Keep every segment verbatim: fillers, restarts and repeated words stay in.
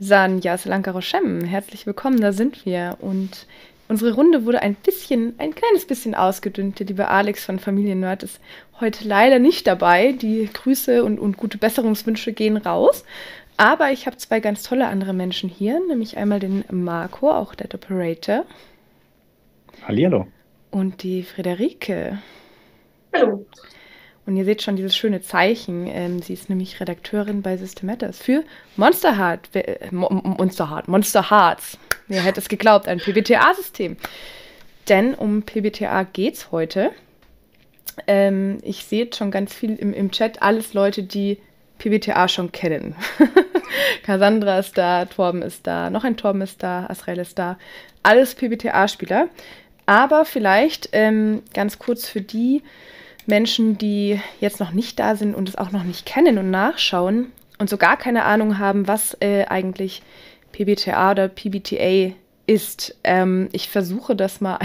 Sanjas Lankaroshem, herzlich willkommen, da sind wir. Und unsere Runde wurde ein bisschen, ein kleines bisschen ausgedünnt. Der liebe Alex von Familiennerd ist heute leider nicht dabei. Die Grüße und, und gute Besserungswünsche gehen raus. Aber ich habe zwei ganz tolle andere Menschen hier, nämlich einmal den Marco, auch der Operator. Hallihallo. Und die Friederike. Hallo. Und ihr seht schon dieses schöne Zeichen. Ähm, sie ist nämlich Redakteurin bei System Matters für Monsterheart, äh, Monsterheart, Monsterhearts. Wer hätte es geglaubt, ein P B T A-System. Denn um P B T A geht's heute. Ähm, ich sehe schon ganz viel im, im Chat, alles Leute, die P B T A schon kennen. Cassandra ist da, Torben ist da, noch ein Torben ist da, Asrael ist da. Alles P B T A-Spieler. Aber vielleicht ähm, ganz kurz für die Menschen, die jetzt noch nicht da sind und es auch noch nicht kennen und nachschauen und so gar keine Ahnung haben, was äh, eigentlich P B T A oder P B T A ist. Ähm, ich versuche das mal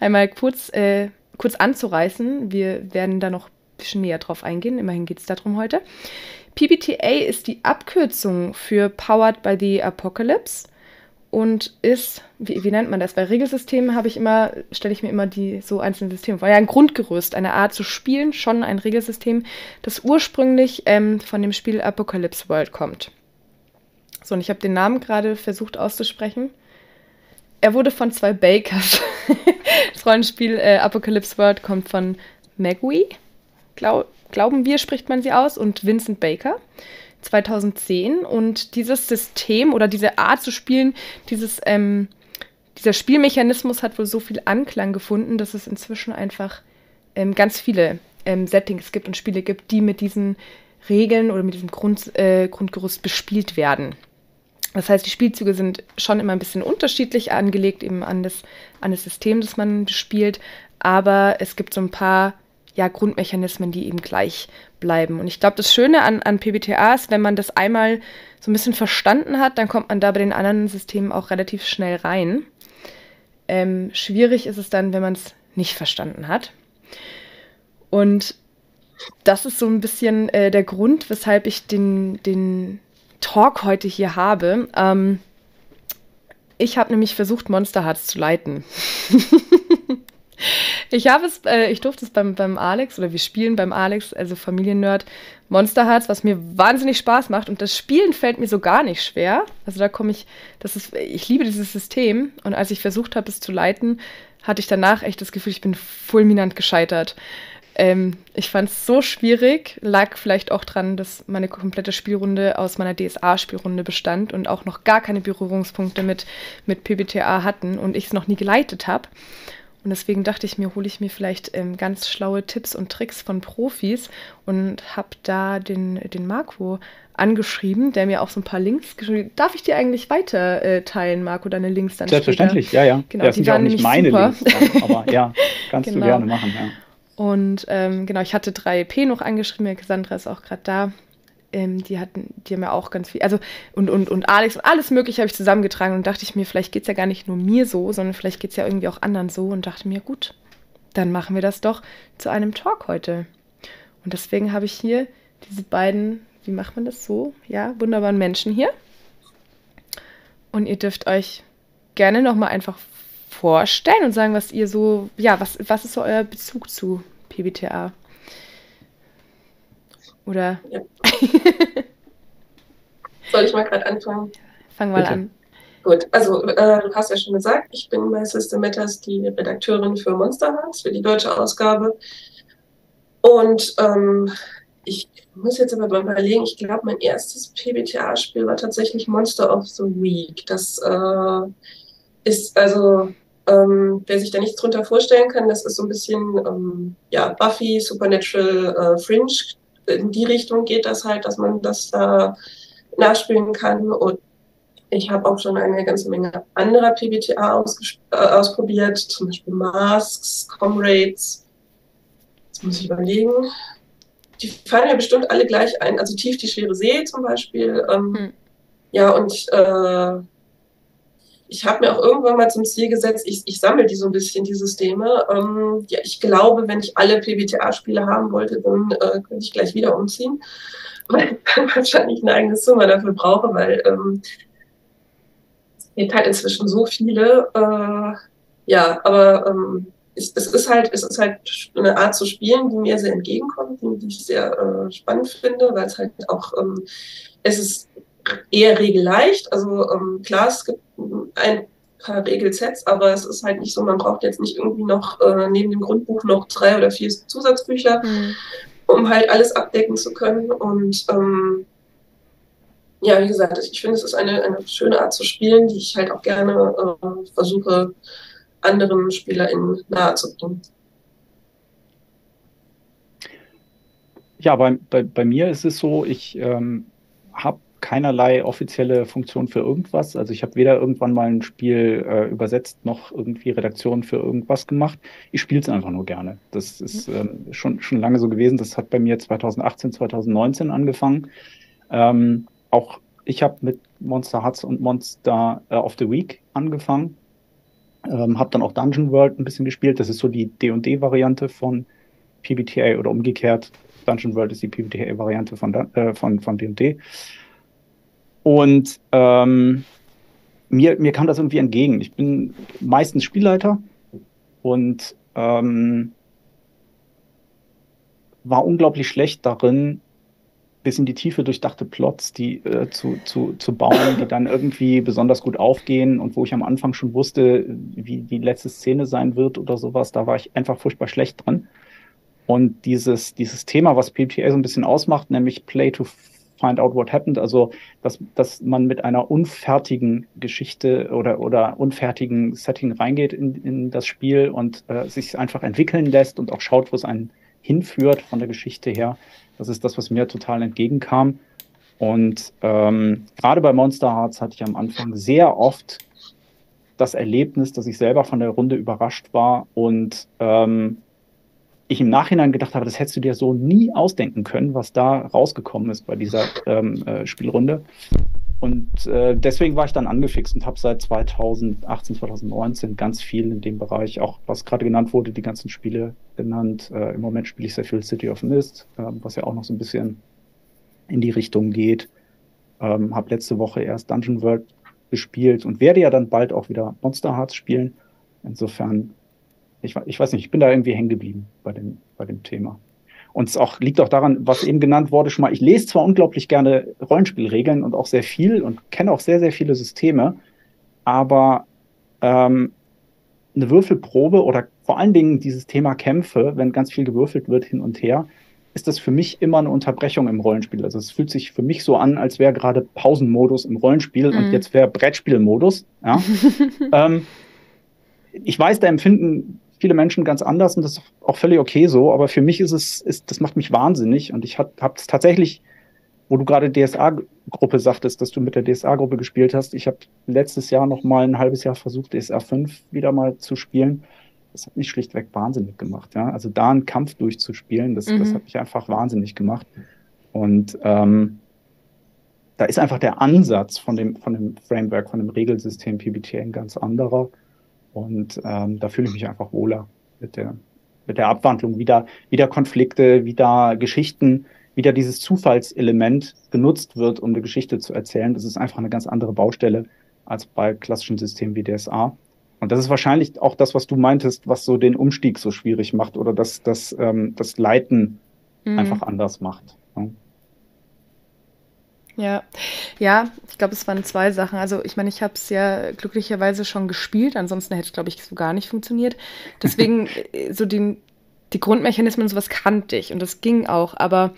einmal kurz, äh, kurz anzureißen. Wir werden da noch ein bisschen näher drauf eingehen. Immerhin geht es darum heute. P B T A ist die Abkürzung für Powered by the Apocalypse und ist, wie, wie nennt man das? Bei Regelsystemen habe ich immer, stelle ich mir immer die so einzelnen Systeme vor. Ja, ein Grundgerüst, eine Art zu spielen, schon ein Regelsystem, das ursprünglich ähm, von dem Spiel Apocalypse World kommt. So, und ich habe den Namen gerade versucht auszusprechen. Er wurde von zwei Bakers. Das Rollenspiel äh, Apocalypse World kommt von Meguey, glaub, glauben wir, spricht man sie aus, und Vincent Baker, zweitausendzehn. Und dieses System oder diese Art zu spielen, dieses, ähm, dieser Spielmechanismus hat wohl so viel Anklang gefunden, dass es inzwischen einfach ähm, ganz viele ähm, Settings gibt und Spiele gibt, die mit diesen Regeln oder mit diesem Grund, äh, Grundgerüst bespielt werden. Das heißt, die Spielzüge sind schon immer ein bisschen unterschiedlich angelegt, eben an das, an das System, das man spielt. Aber es gibt so ein paar ja, Grundmechanismen, die eben gleich bleiben. Und ich glaube, das Schöne an, an P B T A ist, wenn man das einmal so ein bisschen verstanden hat, dann kommt man da bei den anderen Systemen auch relativ schnell rein. Ähm, schwierig ist es dann, wenn man es nicht verstanden hat. Und das ist so ein bisschen äh, der Grund, weshalb ich den, den Talk heute hier habe. Ähm, ich habe nämlich versucht, Monsterhearts zu leiten. ich, habe es, äh, ich durfte es beim, beim Alex, oder wir spielen beim Alex, also Familiennerd, Monsterhearts, was mir wahnsinnig Spaß macht. Und das Spielen fällt mir so gar nicht schwer. Also da komme ich, das ist, ich liebe dieses System. Und als ich versucht habe, es zu leiten, hatte ich danach echt das Gefühl, ich bin fulminant gescheitert. Ähm, ich fand es so schwierig, lag vielleicht auch dran, dass meine komplette Spielrunde aus meiner D S A-Spielrunde bestand und auch noch gar keine Berührungspunkte mit, mit P B T A hatten und ich es noch nie geleitet habe. Und deswegen dachte ich mir, hole ich mir vielleicht ähm, ganz schlaue Tipps und Tricks von Profis und habe da den, den Marco angeschrieben, der mir auch so ein paar Links geschrieben hat. Darf ich dir eigentlich weiter äh, teilen, Marco, deine Links dann Selbstverständlich, später? Ja, ja. Genau, ja, das die sind waren ja auch nicht meine super. Links, aber ja, kannst genau. du gerne machen, ja. Und ähm, genau, ich hatte drei P noch angeschrieben, Cassandra ist auch gerade da. Ähm, die hatten, die haben ja auch ganz viel, also und, und, und Alex und alles Mögliche habe ich zusammengetragen und dachte ich mir, vielleicht geht es ja gar nicht nur mir so, sondern vielleicht geht es ja irgendwie auch anderen so und dachte mir, gut, dann machen wir das doch zu einem Talk heute. Und deswegen habe ich hier diese beiden, wie macht man das so? Ja, wunderbaren Menschen hier. Und ihr dürft euch gerne nochmal einfach vorstellen und sagen, was ihr so, ja, was, was ist so euer Bezug zu P B T A? Oder? Ja. Soll ich mal gerade anfangen? Fang mal Bitte. an. Gut, also äh, du hast ja schon gesagt, ich bin bei System Matters die Redakteurin für Monsterhearts, für die deutsche Ausgabe. Und ähm, ich muss jetzt aber mal überlegen, ich glaube, mein erstes P B T A-Spiel war tatsächlich Monster of the Week. Das äh, ist also, ähm, wer sich da nichts drunter vorstellen kann, das ist so ein bisschen, ähm, ja, Buffy, Supernatural, äh, Fringe, in die Richtung geht das halt, dass man das da nachspielen kann. Und ich habe auch schon eine ganze Menge anderer P B T A äh, ausprobiert, zum Beispiel Masks, Comrades, jetzt muss ich überlegen, die fallen ja bestimmt alle gleich ein, also Tief die schwere See zum Beispiel, ähm, hm. ja und, äh, ich habe mir auch irgendwann mal zum Ziel gesetzt, ich, ich sammle die so ein bisschen, die Systeme. Ähm, ja, ich glaube, wenn ich alle P B T A-Spiele haben wollte, dann äh, könnte ich gleich wieder umziehen, weil ich dann wahrscheinlich ein eigenes Zimmer dafür brauche, weil ähm, es gibt halt inzwischen so viele. Äh, ja, aber ähm, es, es, ist halt, es ist halt eine Art zu spielen, die mir sehr entgegenkommt, die ich sehr äh, spannend finde, weil es halt auch, ähm, es ist eher regelleicht, also ähm, klar, es gibt ein paar Regelsets, aber es ist halt nicht so, man braucht jetzt nicht irgendwie noch äh, neben dem Grundbuch noch drei oder vier Zusatzbücher, mhm. um halt alles abdecken zu können. Und ähm, ja, wie gesagt, ich finde, es ist eine, eine schöne Art zu spielen, die ich halt auch gerne äh, versuche, anderen SpielerInnen nahe zu bringen. Ja, bei, bei, bei mir ist es so, ich ähm, habe keinerlei offizielle Funktion für irgendwas. Also ich habe weder irgendwann mal ein Spiel äh, übersetzt, noch irgendwie Redaktion für irgendwas gemacht. Ich spiele es einfach nur gerne. Das ist ähm, schon, schon lange so gewesen. Das hat bei mir zwanzig achtzehn, zwanzig neunzehn angefangen. Ähm, auch ich habe mit Monsterhearts und Monster äh, of the Week angefangen. Ähm, habe dann auch Dungeon World ein bisschen gespielt. Das ist so die D und D-Variante von P B T A oder umgekehrt. Dungeon World ist die P B T A-Variante von, äh, von, von D und D. Und ähm, mir, mir kam das irgendwie entgegen. Ich bin meistens Spielleiter und ähm, war unglaublich schlecht darin, bis in die Tiefe durchdachte Plots die, äh, zu, zu, zu bauen, die dann irgendwie besonders gut aufgehen. Und wo ich am Anfang schon wusste, wie die letzte Szene sein wird oder sowas, da war ich einfach furchtbar schlecht drin. Und dieses, dieses Thema, was P B T A so ein bisschen ausmacht, nämlich Play to Find out what happened, also dass, dass man mit einer unfertigen Geschichte oder, oder unfertigen Setting reingeht in, in das Spiel und äh, sich einfach entwickeln lässt und auch schaut, wo es einen hinführt von der Geschichte her. Das ist das, was mir total entgegenkam. Und ähm, gerade bei Monsterhearts hatte ich am Anfang sehr oft das Erlebnis, dass ich selber von der Runde überrascht war und ähm, ich im Nachhinein gedacht habe, das hättest du dir so nie ausdenken können, was da rausgekommen ist bei dieser ähm, Spielrunde. Und äh, deswegen war ich dann angefixt und habe seit zwanzig achtzehn, zwanzig neunzehn ganz viel in dem Bereich, auch was gerade genannt wurde, die ganzen Spiele genannt. Äh, im Moment spiele ich sehr viel City of Mist, äh, was ja auch noch so ein bisschen in die Richtung geht. Ähm, habe letzte Woche erst Dungeon World gespielt und werde ja dann bald auch wieder Monsterhearts spielen. Insofern Ich, ich weiß nicht, ich bin da irgendwie hängen geblieben bei dem, bei dem Thema. Und es auch, liegt auch daran, was eben genannt wurde schon mal, ich lese zwar unglaublich gerne Rollenspielregeln und auch sehr viel und kenne auch sehr, sehr viele Systeme, aber ähm, eine Würfelprobe oder vor allen Dingen dieses Thema Kämpfe, wenn ganz viel gewürfelt wird hin und her, ist das für mich immer eine Unterbrechung im Rollenspiel. Also es fühlt sich für mich so an, als wäre gerade Pausenmodus im Rollenspiel mhm. und jetzt wäre Brettspielmodus. Ja? ähm, ich weiß, da empfinden viele Menschen ganz anders und das ist auch völlig okay so, aber für mich ist es, ist, das macht mich wahnsinnig und ich habe es tatsächlich, wo du gerade D S A-Gruppe sagtest, dass du mit der D S A-Gruppe gespielt hast, ich habe letztes Jahr noch mal ein halbes Jahr versucht, D S A fünf wieder mal zu spielen, das hat mich schlichtweg wahnsinnig gemacht, ja, also da einen Kampf durchzuspielen, das, mhm. das hat mich einfach wahnsinnig gemacht und ähm, da ist einfach der Ansatz von dem, von dem Framework, von dem Regelsystem P B T A ein ganz anderer. Und ähm, da fühle ich mich einfach wohler mit der, mit der Abwandlung. Wieder, wieder Konflikte, wieder Geschichten, wieder dieses Zufallselement genutzt wird, um eine Geschichte zu erzählen. Das ist einfach eine ganz andere Baustelle als bei klassischen Systemen wie D S A. Und das ist wahrscheinlich auch das, was du meintest, was so den Umstieg so schwierig macht oder das, das, ähm, das Leiten mhm. einfach anders macht. Ne? Ja, ja, ich glaube, es waren zwei Sachen. Also ich meine, ich habe es ja glücklicherweise schon gespielt, ansonsten hätte es, glaube ich, so gar nicht funktioniert. Deswegen, so die, die Grundmechanismen und sowas kannte ich und das ging auch, aber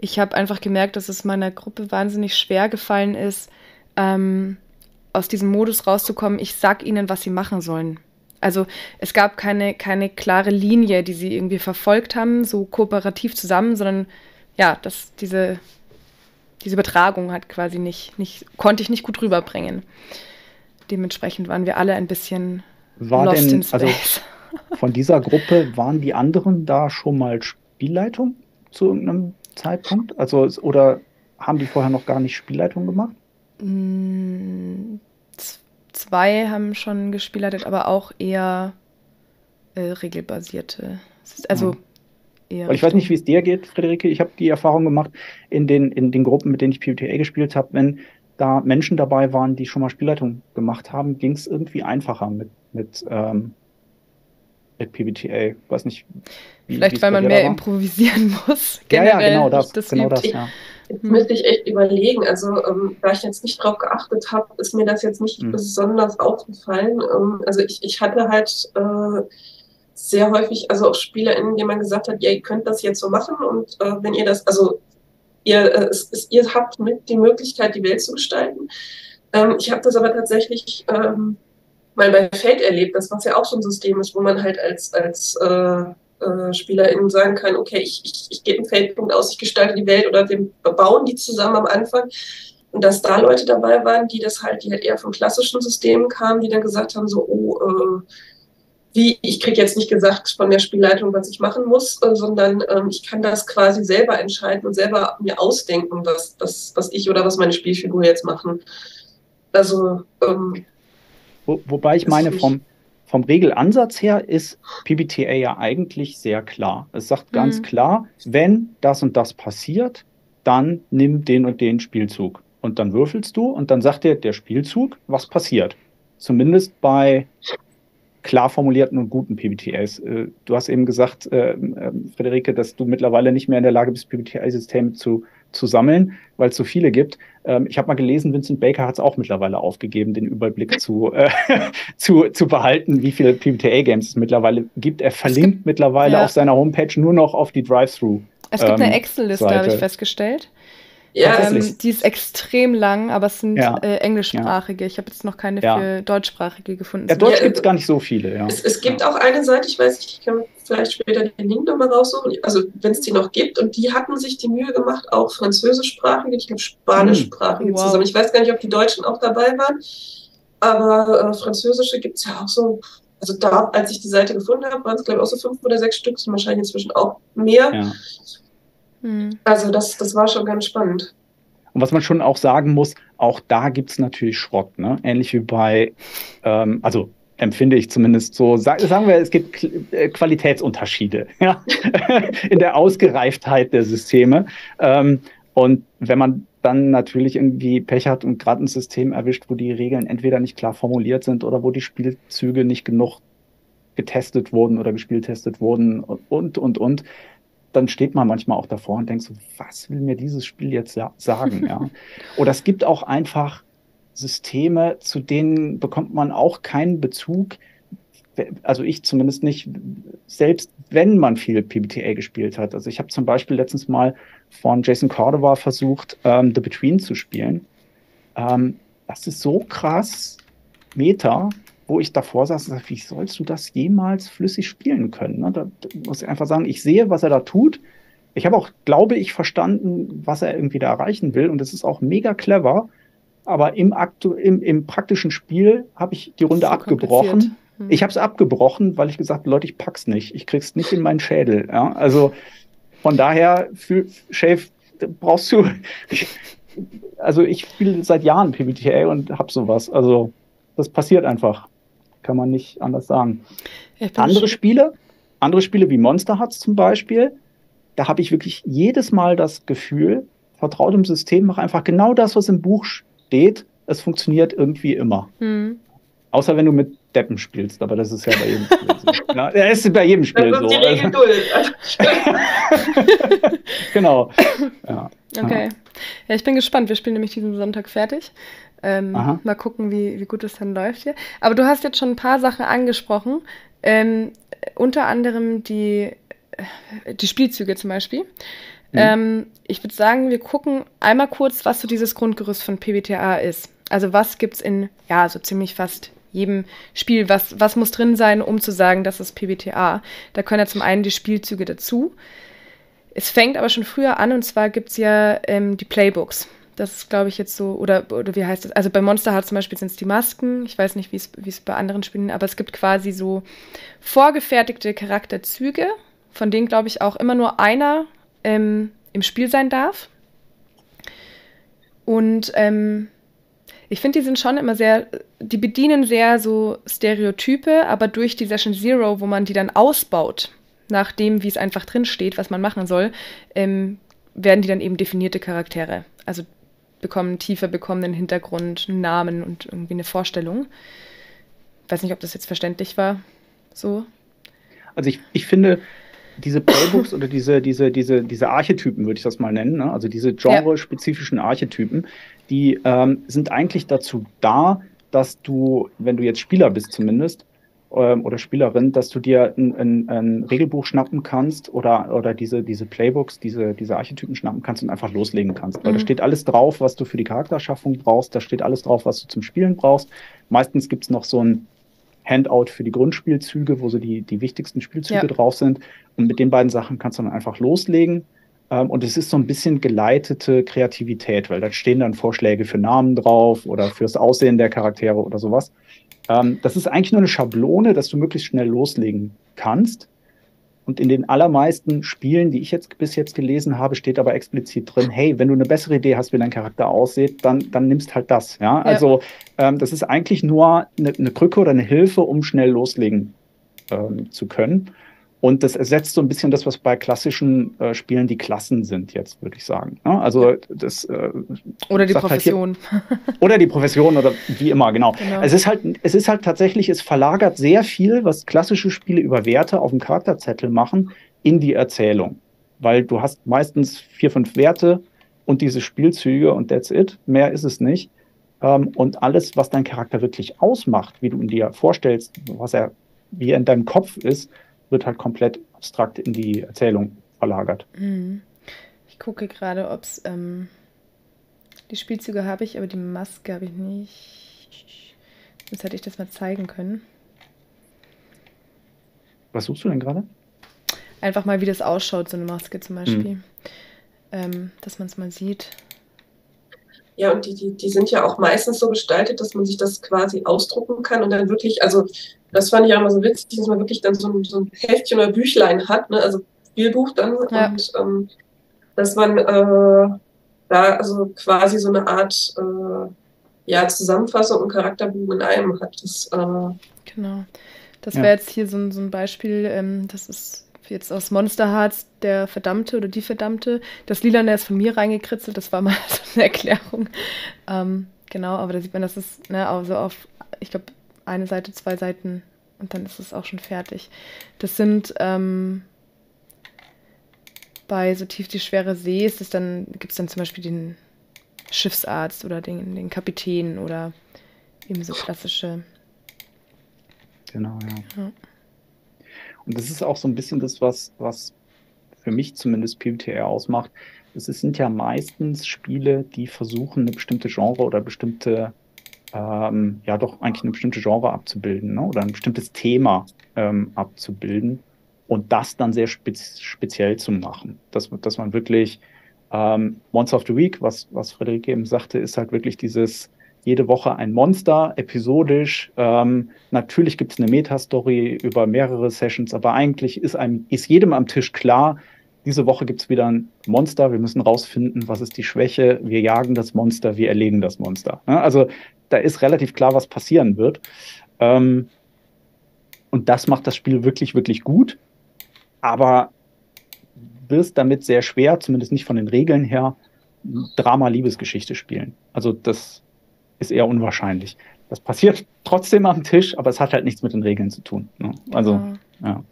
ich habe einfach gemerkt, dass es meiner Gruppe wahnsinnig schwer gefallen ist, ähm, aus diesem Modus rauszukommen, ich sag ihnen, was sie machen sollen. Also es gab keine, keine klare Linie, die sie irgendwie verfolgt haben, so kooperativ zusammen, sondern ja, dass diese... Diese Übertragung hat quasi nicht, nicht, konnte ich nicht gut rüberbringen. Dementsprechend waren wir alle ein bisschen war lost denn, in Space. Also von dieser Gruppe waren die anderen da schon mal Spielleitung zu irgendeinem Zeitpunkt? Also, oder haben die vorher noch gar nicht Spielleitung gemacht? zwei haben schon gespielleitet, aber auch eher äh, regelbasierte. Es ist also ja. eher. Weil ich weiß nicht, wie es dir geht, Friederike. Ich habe die Erfahrung gemacht in den, in den Gruppen, mit denen ich P B T A gespielt habe, wenn da Menschen dabei waren, die schon mal Spielleitung gemacht haben, ging es irgendwie einfacher mit, mit, ähm, mit P B T A. Weiß nicht. Wie, Vielleicht, weil man mehr improvisieren muss. Generell, ja, ja, genau das. das, genau das ja. Jetzt müsste ich echt überlegen. Also, ähm, da ich jetzt nicht drauf geachtet habe, ist mir das jetzt nicht mhm. besonders aufgefallen. Ähm, also, ich, ich hatte halt äh, sehr häufig, also auch SpielerInnen, die man gesagt hat, ja, ihr könnt das jetzt so machen und äh, wenn ihr das, also, ihr, äh, es, es, ihr habt mit die Möglichkeit, die Welt zu gestalten. Ähm, ich habe das aber tatsächlich ähm, mal bei Fate erlebt, das was ja auch so ein System ist, wo man halt als, als, äh, Äh, SpielerInnen sagen kann, okay, ich, ich, ich gebe einen Feldpunkt aus, ich gestalte die Welt oder wir bauen die zusammen am Anfang. Und dass da Leute dabei waren, die das halt, die halt eher von klassischen Systemen kamen, die dann gesagt haben, so, oh, äh, wie, ich kriege jetzt nicht gesagt von der Spielleitung, was ich machen muss, äh, sondern äh, ich kann das quasi selber entscheiden und selber mir ausdenken, was, was, was ich oder was meine Spielfigur jetzt machen. Also, ähm, Wo, wobei ich meine, vom Vom Regelansatz her ist P B T A ja eigentlich sehr klar. Es sagt ganz mhm. klar, wenn das und das passiert, dann nimm den und den Spielzug. Und dann würfelst du und dann sagt dir der Spielzug, was passiert. Zumindest bei klar formulierten und guten P B T As. Du hast eben gesagt, äh, äh, Friederike, dass du mittlerweile nicht mehr in der Lage bist, P B T A-Systeme zu, zu sammeln, weil es so viele gibt. Ähm, ich habe mal gelesen, Vincent Baker hat es auch mittlerweile aufgegeben, den Überblick zu, äh, zu, zu behalten, wie viele P B T A-Games es mittlerweile gibt. Er verlinkt gibt, mittlerweile ja. auf seiner Homepage nur noch auf die Drive-Thru. Es gibt ähm, eine Excel-Liste, habe ich festgestellt. Ja, ähm, die ist extrem lang, aber es sind ja. äh, englischsprachige. Ich habe jetzt noch keine ja. für deutschsprachige gefunden. Ja, Deutsch ja, gibt es gar nicht so viele. Ja. Es, es gibt ja. auch eine Seite, ich weiß nicht, ich kann vielleicht später den Link nochmal raussuchen, also wenn es die noch gibt. Und die hatten sich die Mühe gemacht, auch französischsprachige, ich glaube spanischsprachige hm. wow. zusammen. Ich weiß gar nicht, ob die Deutschen auch dabei waren, aber äh, französische gibt es ja auch so. Also da, als ich die Seite gefunden habe, waren es glaube ich auch so fünf oder sechs Stück, sind wahrscheinlich inzwischen auch mehr. Ja. Also das, das war schon ganz spannend. Und was man schon auch sagen muss, auch da gibt es natürlich Schrott, ne? Ähnlich wie bei, ähm, also empfinde ich zumindest so, sag, sagen wir, es gibt Qualitätsunterschiede ja? in der Ausgereiftheit der Systeme. Ähm, und wenn man dann natürlich irgendwie Pech hat und gerade ein System erwischt, wo die Regeln entweder nicht klar formuliert sind oder wo die Spielzüge nicht genug getestet wurden oder gespieltestet wurden und, und, und. Dann steht man manchmal auch davor und denkt so, was will mir dieses Spiel jetzt sagen? Ja? Oder es gibt auch einfach Systeme, zu denen bekommt man auch keinen Bezug, also ich zumindest nicht, selbst wenn man viel P B T A gespielt hat. Also ich habe zum Beispiel letztens mal von Jason Cordova versucht, ähm, The Between zu spielen. Ähm, das ist so krass Meta, wo ich davor saß und dachte, wie sollst du das jemals flüssig spielen können? Ne? Da, da muss ich einfach sagen, ich sehe, was er da tut. Ich habe auch, glaube ich, verstanden, was er irgendwie da erreichen will. Und das ist auch mega clever. Aber im, aktu im, im praktischen Spiel habe ich die Runde so abgebrochen. Hm. Ich habe es abgebrochen, weil ich gesagt habe, Leute, ich pack's nicht. Ich krieg's nicht in meinen Schädel. Ja? Also von daher, für Shave, brauchst du... also ich spiele seit Jahren P B T A und habe sowas. Also das passiert einfach. Kann man nicht anders sagen. Andere Spiele, andere Spiele wie Monsterhearts zum Beispiel, da habe ich wirklich jedes Mal das Gefühl, vertraut im System, mach einfach genau das, was im Buch steht. Es funktioniert irgendwie immer. Hm. Außer wenn du mit Deppen spielst, aber das ist ja bei jedem Spiel so. Ja, das ist bei jedem Spiel so. Die Regel durch. Genau. Ja. Okay. Ja, ich bin gespannt. Wir spielen nämlich diesen Sonntag fertig. Ähm, mal gucken, wie, wie gut es dann läuft hier. Aber du hast jetzt schon ein paar Sachen angesprochen, ähm, unter anderem die, die Spielzüge zum Beispiel. Mhm. Ähm, ich würde sagen, wir gucken einmal kurz, was so dieses Grundgerüst von P B T A ist. Also was gibt es in, ja, so ziemlich fast jedem Spiel, was, was muss drin sein, um zu sagen, das ist P B T A. Da können ja zum einen die Spielzüge dazu. Es fängt aber schon früher an, und zwar gibt es ja ähm, die Playbooks. Das ist, glaube ich, jetzt so, oder, oder wie heißt das? Also bei Monsterhearts zum Beispiel sind es die Masken. Ich weiß nicht, wie es bei anderen Spielen, aber es gibt quasi so vorgefertigte Charakterzüge, von denen, glaube ich, auch immer nur einer ähm, im Spiel sein darf. Und ähm, Ich finde, die sind schon immer sehr, die bedienen sehr so Stereotype, aber durch die Session Zero, wo man die dann ausbaut, nach dem, wie es einfach drinsteht, was man machen soll, ähm, werden die dann eben definierte Charaktere. Also bekommen tiefer, bekommen einen Hintergrund, einen Namen und irgendwie eine Vorstellung. Ich weiß nicht, ob das jetzt verständlich war. So. Also ich, ich finde, diese Playbooks oder diese, diese, diese, diese Archetypen, würde ich das mal nennen, ne? Also diese genrespezifischen Archetypen, die ähm, sind eigentlich dazu da, dass du, wenn du jetzt Spieler bist zumindest, ähm, oder Spielerin, dass du dir ein, ein, ein Regelbuch schnappen kannst oder, oder diese, diese Playbooks, diese, diese Archetypen schnappen kannst und einfach loslegen kannst. Weil mhm. da steht alles drauf, was du für die Charakterschaffung brauchst, da steht alles drauf, was du zum Spielen brauchst. Meistens gibt es noch so ein Handout für die Grundspielzüge, wo so die, die wichtigsten Spielzüge ja. drauf sind. Und mit den beiden Sachen kannst du dann einfach loslegen. Ähm, und es ist so ein bisschen geleitete Kreativität, weil da stehen dann Vorschläge für Namen drauf oder fürs Aussehen der Charaktere oder sowas. Ähm, das ist eigentlich nur eine Schablone, dass du möglichst schnell loslegen kannst. Und in den allermeisten Spielen, die ich jetzt bis jetzt gelesen habe, steht aber explizit drin, hey, wenn du eine bessere Idee hast, wie dein Charakter aussieht, dann, dann nimmst halt das. Ja? Ja. Also ähm, das ist eigentlich nur eine, eine Krücke oder eine Hilfe, um schnell loslegen ähm, zu können. Und das ersetzt so ein bisschen das, was bei klassischen äh, Spielen die Klassen sind jetzt, würde ich sagen. Ja? Also das äh, oder die Profession. Halt hier, oder die Profession oder wie immer, genau. genau. Es ist halt, es ist halt tatsächlich, es verlagert sehr viel, was klassische Spiele über Werte auf dem Charakterzettel machen, in die Erzählung. Weil du hast meistens vier, fünf Werte und diese Spielzüge und that's it. Mehr ist es nicht. Ähm, und alles, was dein Charakter wirklich ausmacht, wie du ihn dir vorstellst, was er, wie er in deinem Kopf ist, wird halt komplett abstrakt in die Erzählung verlagert. Ich gucke gerade, ob es ähm, die Spielzüge habe ich, aber die Maske habe ich nicht. Sonst hätte ich das mal zeigen können. Was suchst du denn gerade? Einfach mal, wie das ausschaut, so eine Maske zum Beispiel. Mhm. Ähm, dass man es mal sieht. Ja, und die, die, die sind ja auch meistens so gestaltet, dass man sich das quasi ausdrucken kann und dann wirklich, also das fand ich auch immer so witzig, dass man wirklich dann so ein, so ein Heftchen oder Büchlein hat, ne? Also Spielbuch dann ja. und ähm, dass man äh, da also quasi so eine Art äh, ja, Zusammenfassung und Charakterbuch in einem hat. Das, äh, genau, das ja. wäre jetzt hier so ein, so ein Beispiel, ähm, das ist jetzt aus Monsterhearts, der Verdammte oder die Verdammte. Das Lilane ist von mir reingekritzelt, das war mal so eine Erklärung. Ähm, genau, aber da sieht man, dass es, ne, also auf, ich glaube, eine Seite, zwei Seiten und dann ist es auch schon fertig. Das sind ähm, bei So tief die schwere See ist es dann, gibt es dann zum Beispiel den Schiffsarzt oder den, den Kapitän oder eben so klassische. Genau, ja. ja. Und das ist auch so ein bisschen das, was, was für mich zumindest P B T A ausmacht. Es sind ja meistens Spiele, die versuchen, eine bestimmte Genre oder bestimmte, ähm, ja doch eigentlich eine bestimmte Genre abzubilden, ne? Oder ein bestimmtes Thema ähm, abzubilden und das dann sehr spez speziell zu machen. Dass, dass man wirklich ähm, Monster of the Week, was, was Friederike eben sagte, ist halt wirklich dieses jede Woche ein Monster, episodisch. Ähm, natürlich gibt es eine Metastory über mehrere Sessions, aber eigentlich ist, einem, ist jedem am Tisch klar, diese Woche gibt es wieder ein Monster, wir müssen rausfinden, was ist die Schwäche, wir jagen das Monster, wir erlegen das Monster. Ja, also da ist relativ klar, was passieren wird. Ähm, und das macht das Spiel wirklich, wirklich gut, aber wirst damit sehr schwer, zumindest nicht von den Regeln her, Drama-Liebesgeschichte spielen. Also das ist eher unwahrscheinlich. Das passiert trotzdem am Tisch, aber es hat halt nichts mit den Regeln zu tun. Ne? Also, ja.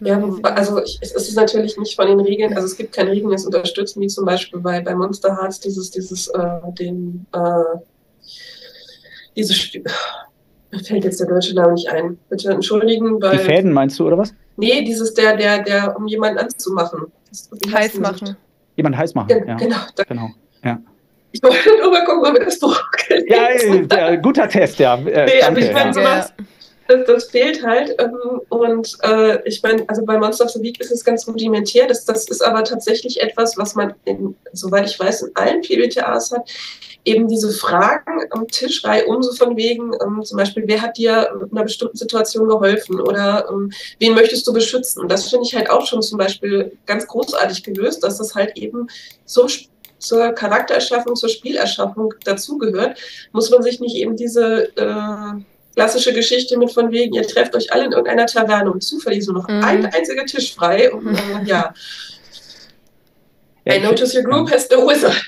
Ja, ja also ich, es ist natürlich nicht von den Regeln, also es gibt keine Regeln, die es unterstützen, wie zum Beispiel bei, bei Monster Hearts dieses, dieses, äh, den, äh, dieses Spiel. Mir fällt jetzt der deutsche Name nicht ein. Bitte entschuldigen. Weil, die Fäden meinst du, oder was? Nee, dieses, der, der, der, um jemanden anzumachen. Das, das heiß machen. Nicht. Jemand heiß machen, ja. ja. Genau, da, genau, ja. Ich wollte nur mal gucken, ob wir das Buch gelesen haben. Ja, ja, guter Test, ja. Äh, nee, danke, aber ich meine, sowas, das, das fehlt halt. Ähm, und äh, ich meine, also bei Monster of the Week ist es ganz rudimentär. Das, das ist aber tatsächlich etwas, was man, in, soweit ich weiß, in allen P B T As hat. Eben diese Fragen am Tisch reihum, so von wegen, ähm, zum Beispiel, wer hat dir mit einer bestimmten Situation geholfen oder ähm, wen möchtest du beschützen? Das finde ich halt auch schon zum Beispiel ganz großartig gelöst, dass das halt eben so zur Charaktererschaffung, zur Spielerschaffung dazugehört, muss man sich nicht eben diese äh, klassische Geschichte mit von wegen, ihr trefft euch alle in irgendeiner Taverne und zufällig so noch mhm. ein einziger Tisch frei und äh, ja, ja, I notice your group has no wizard.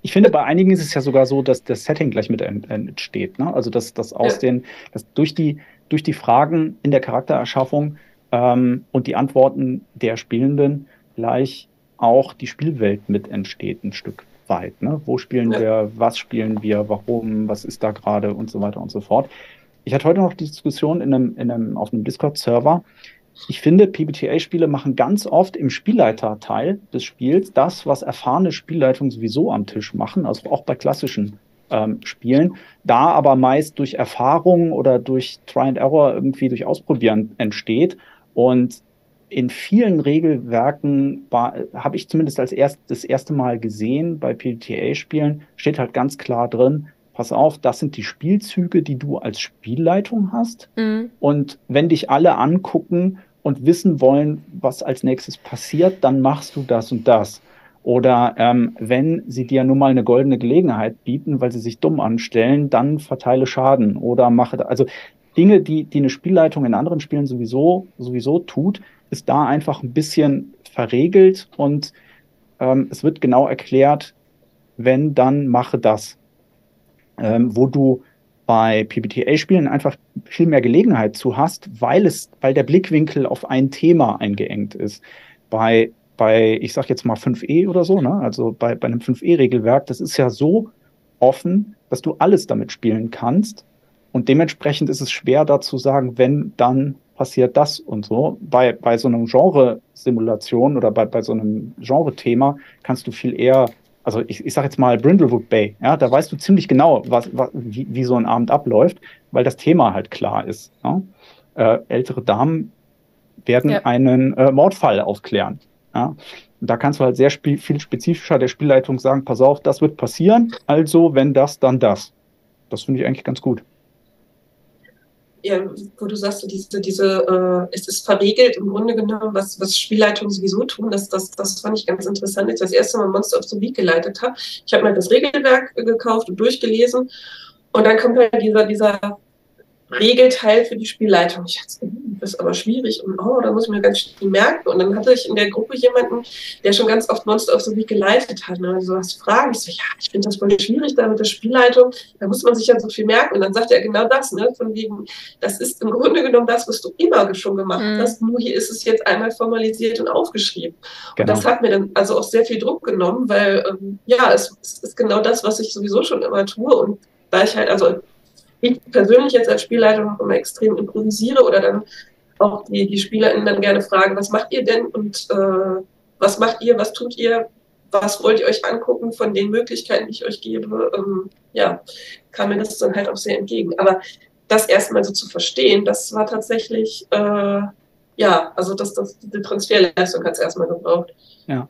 Ich finde, bei einigen ist es ja sogar so, dass das Setting gleich mit entsteht, ne? Also dass, dass aus ja. den, dass durch die, durch die Fragen in der Charaktererschaffung ähm, und die Antworten der Spielenden gleich auch die Spielwelt mit entsteht ein Stück weit, ne? Wo spielen ja. wir, was spielen wir, warum, was ist da gerade und so weiter und so fort. Ich hatte heute noch die Diskussion in einem, in einem, auf einem Discord-Server. Ich finde, P B T A-Spiele machen ganz oft im Spielleiterteil des Spiels das, was erfahrene Spielleitungen sowieso am Tisch machen, also auch bei klassischen ähm, Spielen, da aber meist durch Erfahrung oder durch Try and Error irgendwie durch Ausprobieren entsteht. Und in vielen Regelwerken habe ich zumindest als erst, das erste Mal gesehen, bei P B T A-Spielen steht halt ganz klar drin, pass auf, das sind die Spielzüge, die du als Spielleitung hast. Mhm. Und wenn dich alle angucken und wissen wollen, was als nächstes passiert, dann machst du das und das. Oder ähm, wenn sie dir nur mal eine goldene Gelegenheit bieten, weil sie sich dumm anstellen, dann verteile Schaden oder mache... Also Dinge, die, die eine Spielleitung in anderen Spielen sowieso, sowieso tut, ist da einfach ein bisschen verregelt und ähm, es wird genau erklärt, wenn, dann mache das. Ähm, wo du bei P B T A-Spielen einfach viel mehr Gelegenheit zu hast, weil es, weil der Blickwinkel auf ein Thema eingeengt ist. Bei, bei ich sag jetzt mal fünf E oder so, ne? Also bei, bei einem fünf E-Regelwerk, das ist ja so offen, dass du alles damit spielen kannst und dementsprechend ist es schwer, da zu sagen, wenn, dann passiert das und so. Bei, bei so einem Genre-Simulation oder bei, bei so einem Genre-Thema kannst du viel eher. Also ich, ich sage jetzt mal Brindlewood Bay, ja, da weißt du ziemlich genau, was, was, wie, wie so ein Abend abläuft, weil das Thema halt klar ist. Ja? Äh, ältere Damen werden ja. einen äh, Mordfall aufklären. Ja? Da kannst du halt sehr sp- viel spezifischer der Spielleitung sagen, pass auf, das wird passieren, also wenn das, dann das. Das finde ich eigentlich ganz gut. Ja, wo du sagst, diese, diese äh, es ist verregelt im Grunde genommen, was, was Spielleitungen sowieso tun, das, das, das fand ich ganz interessant. Als ich das erste Mal Monster of the Week geleitet habe, ich habe mir das Regelwerk gekauft und durchgelesen und dann kommt halt dieser, dieser Regelteil für die Spielleitung. Ich dachte, das ist aber schwierig und oh, da muss ich mir ganz viel merken. Und dann hatte ich in der Gruppe jemanden, der schon ganz oft Monster of the Week geleitet hat. Und so hast du Fragen. Ich so, ja, ich finde das voll schwierig da mit der Spielleitung. Da muss man sich ja so viel merken. Und dann sagt er genau das, ne? Von wegen, das ist im Grunde genommen das, was du immer schon gemacht mhm. hast. Nur hier ist es jetzt einmal formalisiert und aufgeschrieben. Genau. Und das hat mir dann also auch sehr viel Druck genommen, weil, ähm, ja, es, es ist genau das, was ich sowieso schon immer tue. Und da ich halt, also, ich persönlich jetzt als Spielleitung auch immer extrem improvisiere oder dann auch die, die SpielerInnen dann gerne fragen, was macht ihr denn und äh, was macht ihr, was tut ihr, was wollt ihr euch angucken von den Möglichkeiten, die ich euch gebe, ähm, ja, kam mir das dann halt auch sehr entgegen. Aber das erstmal so zu verstehen, das war tatsächlich, äh, ja, also das, das, die Transferleistung hat es erstmal gebraucht. Ja.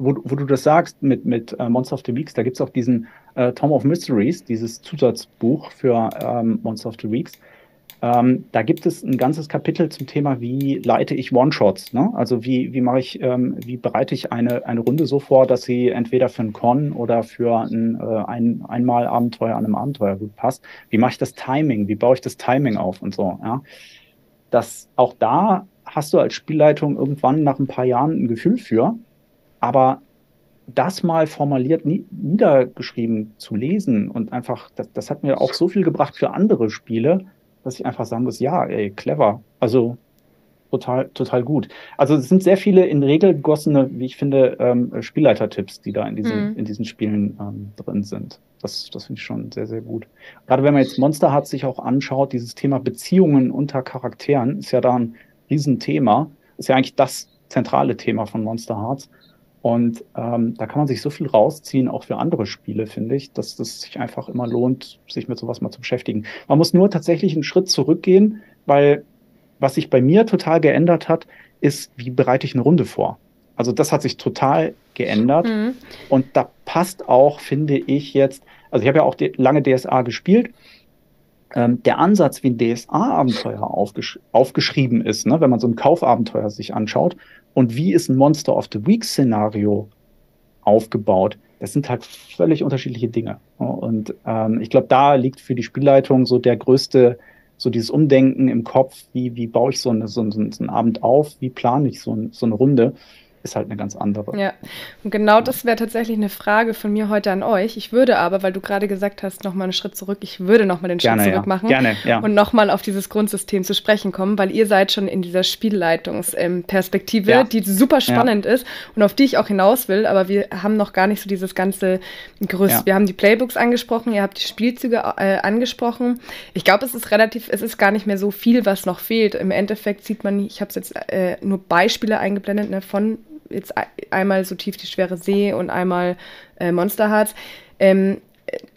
Wo, wo du das sagst mit, mit äh, Monster of the Weeks, da gibt es auch diesen äh, Tome of Mysteries, dieses Zusatzbuch für ähm, Monster of the Weeks. Ähm, da gibt es ein ganzes Kapitel zum Thema, wie leite ich One-Shots, ne? Also wie, wie mache ich, ähm, wie bereite ich eine, eine Runde so vor, dass sie entweder für einen Con oder für ein, äh, ein Einmal-Abenteuer an einem Abenteuer gut passt. Wie mache ich das Timing, wie baue ich das Timing auf und so, ja? Das, auch da hast du als Spielleitung irgendwann nach ein paar Jahren ein Gefühl für. Aber das mal formuliert niedergeschrieben zu lesen und einfach, das, das hat mir auch so viel gebracht für andere Spiele, dass ich einfach sagen muss, ja, ey, clever. Also total, total gut. Also es sind sehr viele in Regel gegossene, wie ich finde, ähm, Spielleitertipps, die da in diesen, mhm. in diesen Spielen ähm, drin sind. Das, das finde ich schon sehr, sehr gut. Gerade wenn man jetzt Monsterhearts sich auch anschaut, dieses Thema Beziehungen unter Charakteren ist ja da ein Riesenthema. Ist ja eigentlich das zentrale Thema von Monsterhearts. Und ähm, da kann man sich so viel rausziehen, auch für andere Spiele, finde ich, dass es sich einfach immer lohnt, sich mit sowas mal zu beschäftigen. Man muss nur tatsächlich einen Schritt zurückgehen, weil was sich bei mir total geändert hat, ist, wie bereite ich eine Runde vor? Also das hat sich total geändert. Mhm. Und da passt auch, finde ich jetzt, also ich habe ja auch lange D S A gespielt. Ähm, der Ansatz, wie ein D S A-Abenteuer aufgesch- aufgeschrieben ist, ne, wenn man so ein Kaufabenteuer sich anschaut, und wie ist ein Monster of the Week-Szenario aufgebaut. Das sind halt völlig unterschiedliche Dinge. Und ähm, ich glaube, da liegt für die Spielleitung so der größte, so dieses Umdenken im Kopf, wie, wie baue ich so, eine, so, so einen Abend auf, wie plane ich so, ein, so eine Runde, ist halt eine ganz andere. Ja, und genau das wäre tatsächlich eine Frage von mir heute an euch. Ich würde aber, weil du gerade gesagt hast, nochmal einen Schritt zurück, ich würde nochmal den Schritt zurück machen und nochmal auf dieses Grundsystem zu sprechen kommen, weil ihr seid schon in dieser Spielleitungsperspektive, die super spannend ist und auf die ich auch hinaus will, aber wir haben noch gar nicht so dieses ganze Gerüst. Wir haben die Playbooks angesprochen, ihr habt die Spielzüge äh, angesprochen. Ich glaube, es ist relativ, es ist gar nicht mehr so viel, was noch fehlt. Im Endeffekt sieht man, ich habe es jetzt äh, nur Beispiele eingeblendet, ne, von jetzt einmal so tief die schwere See und einmal äh, Monsterhearts, ähm,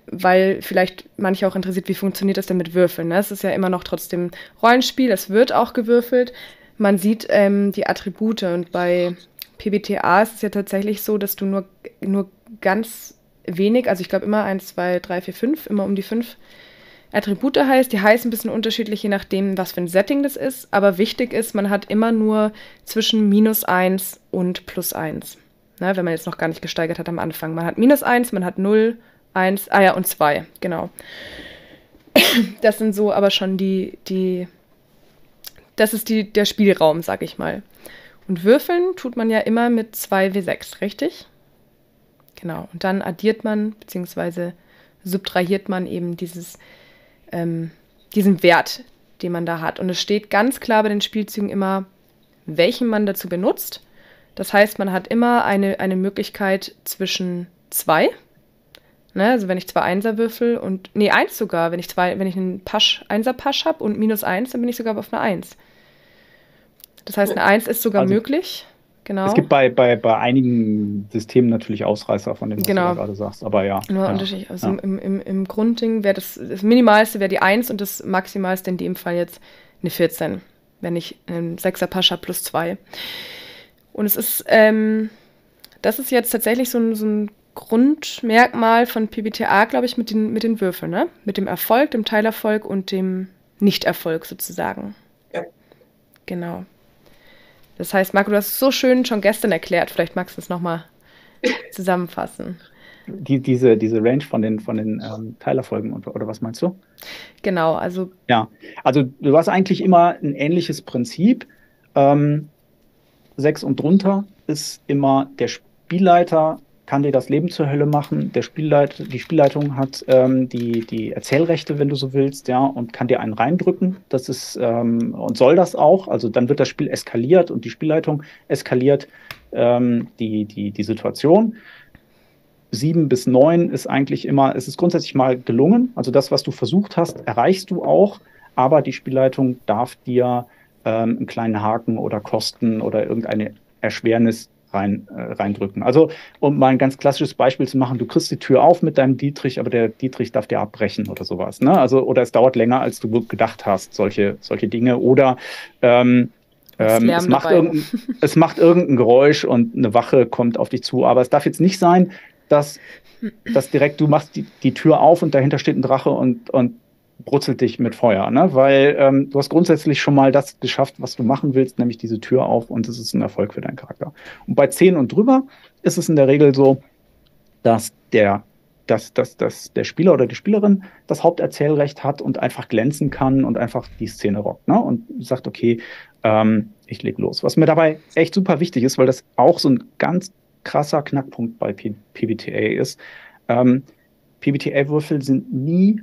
weil vielleicht manche auch interessiert, wie funktioniert das denn mit Würfeln, ne? Es ist ja immer noch trotzdem Rollenspiel, es wird auch gewürfelt, man sieht ähm, die Attribute und bei P B T A ist es ja tatsächlich so, dass du nur, nur ganz wenig, also ich glaube immer eins, zwei, drei, vier, fünf, immer um die fünf Attribute heißt, die heißen ein bisschen unterschiedlich, je nachdem, was für ein Setting das ist. Aber wichtig ist, man hat immer nur zwischen minus eins und plus eins. Ne, wenn man jetzt noch gar nicht gesteigert hat am Anfang. Man hat minus eins, man hat null, eins, ah ja, und zwei, genau. Das sind so aber schon die, die, das ist die, der Spielraum, sag ich mal. Und würfeln tut man ja immer mit zwei W sechs, richtig? Genau, und dann addiert man, beziehungsweise subtrahiert man eben dieses Ähm, diesen Wert, den man da hat. Und es steht ganz klar bei den Spielzügen immer, welchen man dazu benutzt. Das heißt, man hat immer eine, eine Möglichkeit zwischen zwei, ne? Also wenn ich zwei Einser würfel und, nee, eins sogar, wenn ich zwei, wenn ich einen Pasch, Einser-Pasch habe und minus eins, dann bin ich sogar auf eine eins. Das heißt, eine eins ist sogar also möglich. Genau. Es gibt bei, bei, bei einigen Systemen natürlich Ausreißer von dem, was genau. du gerade sagst, aber ja. Nur ja. unterschiedlich. Also ja. im, im, im Grundding wäre das, das Minimalste wäre die eins und das Maximalste in dem Fall jetzt eine vierzehn, wenn ich einen sechser Pascha plus zwei. Und es ist, ähm, das ist jetzt tatsächlich so ein, so ein Grundmerkmal von P B T A, glaube ich, mit den, mit den Würfeln, ne? Mit dem Erfolg, dem Teilerfolg und dem Nichterfolg sozusagen. Ja. Genau. Das heißt, Marco, du hast es so schön schon gestern erklärt. Vielleicht magst du es nochmal zusammenfassen. Die, diese, diese Range von den, von den ähm, Teilerfolgen, und, oder was meinst du? Genau, also... Ja, also du hast eigentlich immer ein ähnliches Prinzip. Ähm, sechs und drunter ist immer, der Spielleiter kann dir das Leben zur Hölle machen. Der Spielleiter, die Spielleitung hat ähm, die, die Erzählrechte, wenn du so willst, ja, und kann dir einen reindrücken. Das ist ähm, und soll das auch. Also dann wird das Spiel eskaliert und die Spielleitung eskaliert ähm, die, die, die Situation. Sieben bis neun ist eigentlich immer, es ist grundsätzlich mal gelungen. Also das, was du versucht hast, erreichst du auch, aber die Spielleitung darf dir ähm, einen kleinen Haken oder Kosten oder irgendeine Erschwernis Rein, äh, reindrücken. Also, um mal ein ganz klassisches Beispiel zu machen, du kriegst die Tür auf mit deinem Dietrich, aber der Dietrich darf dir abbrechen oder sowas. Ne? Also, oder es dauert länger, als du gedacht hast, solche, solche Dinge. Oder ähm, ähm, es, macht irgendein, es macht irgendein Geräusch und eine Wache kommt auf dich zu. Aber es darf jetzt nicht sein, dass, dass direkt du machst die, die Tür auf und dahinter steht ein Drache und, und brutzelt dich mit Feuer. Ne? Weil ähm, du hast grundsätzlich schon mal das geschafft, was du machen willst, nämlich diese Tür auf, und das ist ein Erfolg für deinen Charakter. Und bei zehn und drüber ist es in der Regel so, dass der, dass, dass, dass der Spieler oder die Spielerin das Haupterzählrecht hat und einfach glänzen kann und einfach die Szene rockt. Ne? Und sagt, okay, ähm, ich leg los. Was mir dabei echt super wichtig ist, weil das auch so ein ganz krasser Knackpunkt bei P B T A ist, ähm, P B T A-Würfel sind nie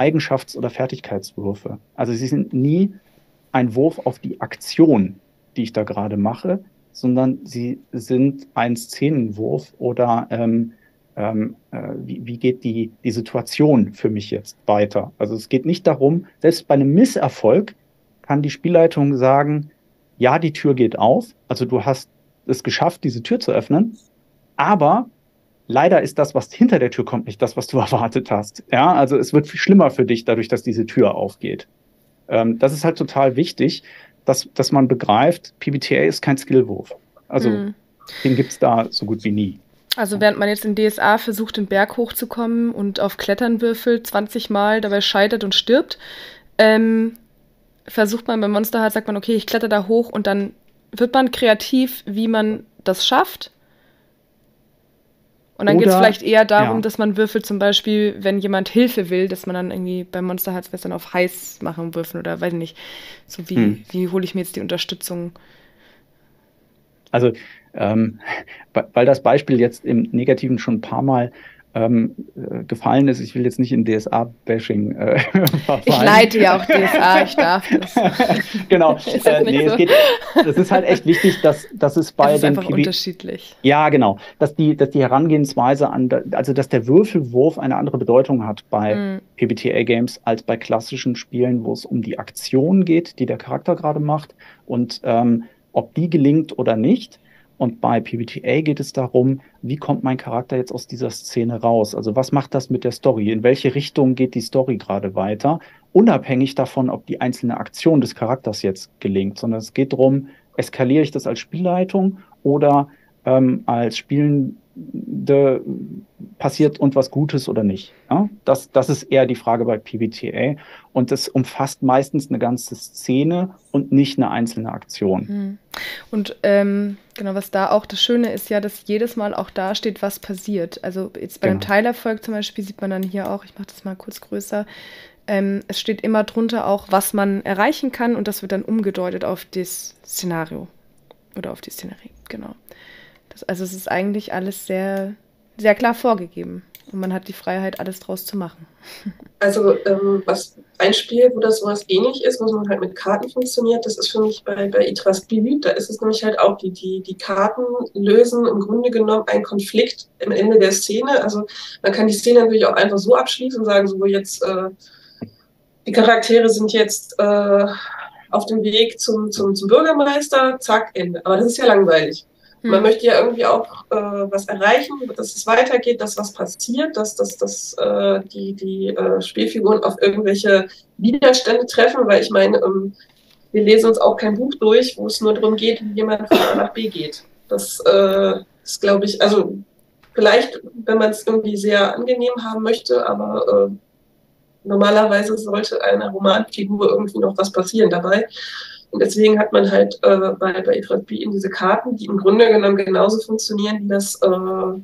Eigenschafts- oder Fertigkeitswürfe. Also sie sind nie ein Wurf auf die Aktion, die ich da gerade mache, sondern sie sind ein Szenenwurf oder ähm, ähm, äh, wie, wie geht die, die Situation für mich jetzt weiter. Also es geht nicht darum, selbst bei einem Misserfolg kann die Spielleitung sagen, ja, die Tür geht auf, also du hast es geschafft, diese Tür zu öffnen, aber leider ist das, was hinter der Tür kommt, nicht das, was du erwartet hast. Ja, also es wird viel schlimmer für dich, dadurch, dass diese Tür aufgeht. Ähm, das ist halt total wichtig, dass, dass man begreift, P B T A ist kein Skillwurf. Also mhm. den gibt es da so gut wie nie. Also während man jetzt in D S A versucht, den Berg hochzukommen und auf Klettern würfelt zwanzig Mal, dabei scheitert und stirbt, ähm, versucht man bei Monsterhearts, sagt man, okay, ich kletter da hoch, und dann wird man kreativ, wie man das schafft. Und dann geht es vielleicht eher darum, ja. dass man würfelt, zum Beispiel, wenn jemand Hilfe will, dass man dann irgendwie bei Monsterhearts dann auf heiß machen und würfeln oder weiß nicht. So wie, hm. wie hole ich mir jetzt die Unterstützung? Also, ähm, weil das Beispiel jetzt im Negativen schon ein paar Mal ähm, gefallen ist, ich will jetzt nicht in D S A-Bashing äh, verfallen. Ich leite ja auch D S A, ich darf das. Genau. Ist das, äh, nee, so? Es geht, das ist halt echt wichtig, dass, dass es bei das den... Das ist einfach P B unterschiedlich. Ja, genau. Dass die, dass die Herangehensweise an... Also, dass der Würfelwurf eine andere Bedeutung hat bei mhm. P B T A-Games als bei klassischen Spielen, wo es um die Aktion geht, die der Charakter gerade macht und... Ähm, ob die gelingt oder nicht. Und bei P B T A geht es darum, wie kommt mein Charakter jetzt aus dieser Szene raus? Also was macht das mit der Story? In welche Richtung geht die Story gerade weiter? Unabhängig davon, ob die einzelne Aktion des Charakters jetzt gelingt, sondern es geht darum, eskaliere ich das als Spielleitung oder ähm, als Spielende passiert und was Gutes oder nicht? Ja? Das, das ist eher die Frage bei P B T A. Und das umfasst meistens eine ganze Szene und nicht eine einzelne Aktion. Und ähm, genau, was da auch das Schöne ist ja, dass jedes Mal auch da steht, was passiert. Also jetzt bei genau. einem Teilerfolg zum Beispiel sieht man dann hier auch, ich mache das mal kurz größer, ähm, es steht immer drunter auch, was man erreichen kann und das wird dann umgedeutet auf das Szenario oder auf die Szenerie, genau. Das, also es ist eigentlich alles sehr, sehr klar vorgegeben. Und man hat die Freiheit, alles draus zu machen. Also ähm, was ein Spiel, wo das sowas ähnlich ist, wo man halt mit Karten funktioniert, das ist für mich bei, bei Itras By. Da ist es nämlich halt auch, die, die, die Karten lösen im Grunde genommen einen Konflikt am Ende der Szene. Also man kann die Szene natürlich auch einfach so abschließen und sagen, so jetzt äh, die Charaktere sind jetzt äh, auf dem Weg zum, zum, zum Bürgermeister, zack, Ende. Aber das ist ja langweilig. Man möchte ja irgendwie auch äh, was erreichen, dass es weitergeht, dass was passiert, dass, dass, dass äh, die, die äh, Spielfiguren auf irgendwelche Widerstände treffen, weil ich meine, ähm, wir lesen uns auch kein Buch durch, wo es nur darum geht, wie jemand von A nach B geht. Das äh, ist, glaube ich, also vielleicht, wenn man es irgendwie sehr angenehm haben möchte, aber äh, normalerweise sollte einer Romanfigur irgendwie noch was passieren dabei. Und deswegen hat man halt äh, bei, bei Itras By eben diese Karten, die im Grunde genommen genauso funktionieren wie das, äh, wie,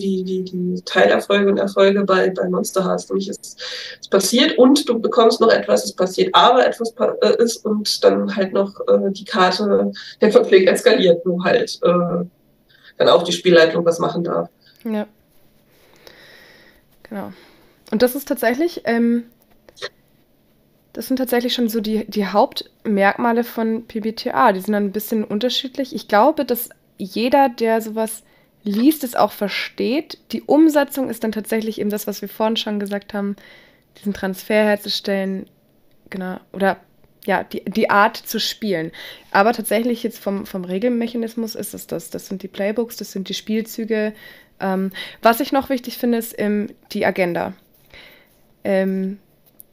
wie, wie die Teilerfolge und Erfolge bei, bei Monsterhearts. Nämlich es, es passiert und du bekommst noch etwas, es passiert, aber etwas äh, ist und dann halt noch äh, die Karte, der Konflikt eskaliert, wo halt äh, dann auch die Spielleitung was machen darf. Ja. Genau. Und das ist tatsächlich... Ähm Das sind tatsächlich schon so die, die Hauptmerkmale von P B T A. Die sind dann ein bisschen unterschiedlich. Ich glaube, dass jeder, der sowas liest, es auch versteht. Die Umsetzung ist dann tatsächlich eben das, was wir vorhin schon gesagt haben, diesen Transfer herzustellen, genau, oder ja, die, die Art zu spielen. Aber tatsächlich jetzt vom, vom Regelmechanismus ist es das. Das sind die Playbooks, das sind die Spielzüge. Ähm, was ich noch wichtig finde, ist ähm, die Agenda. Ähm,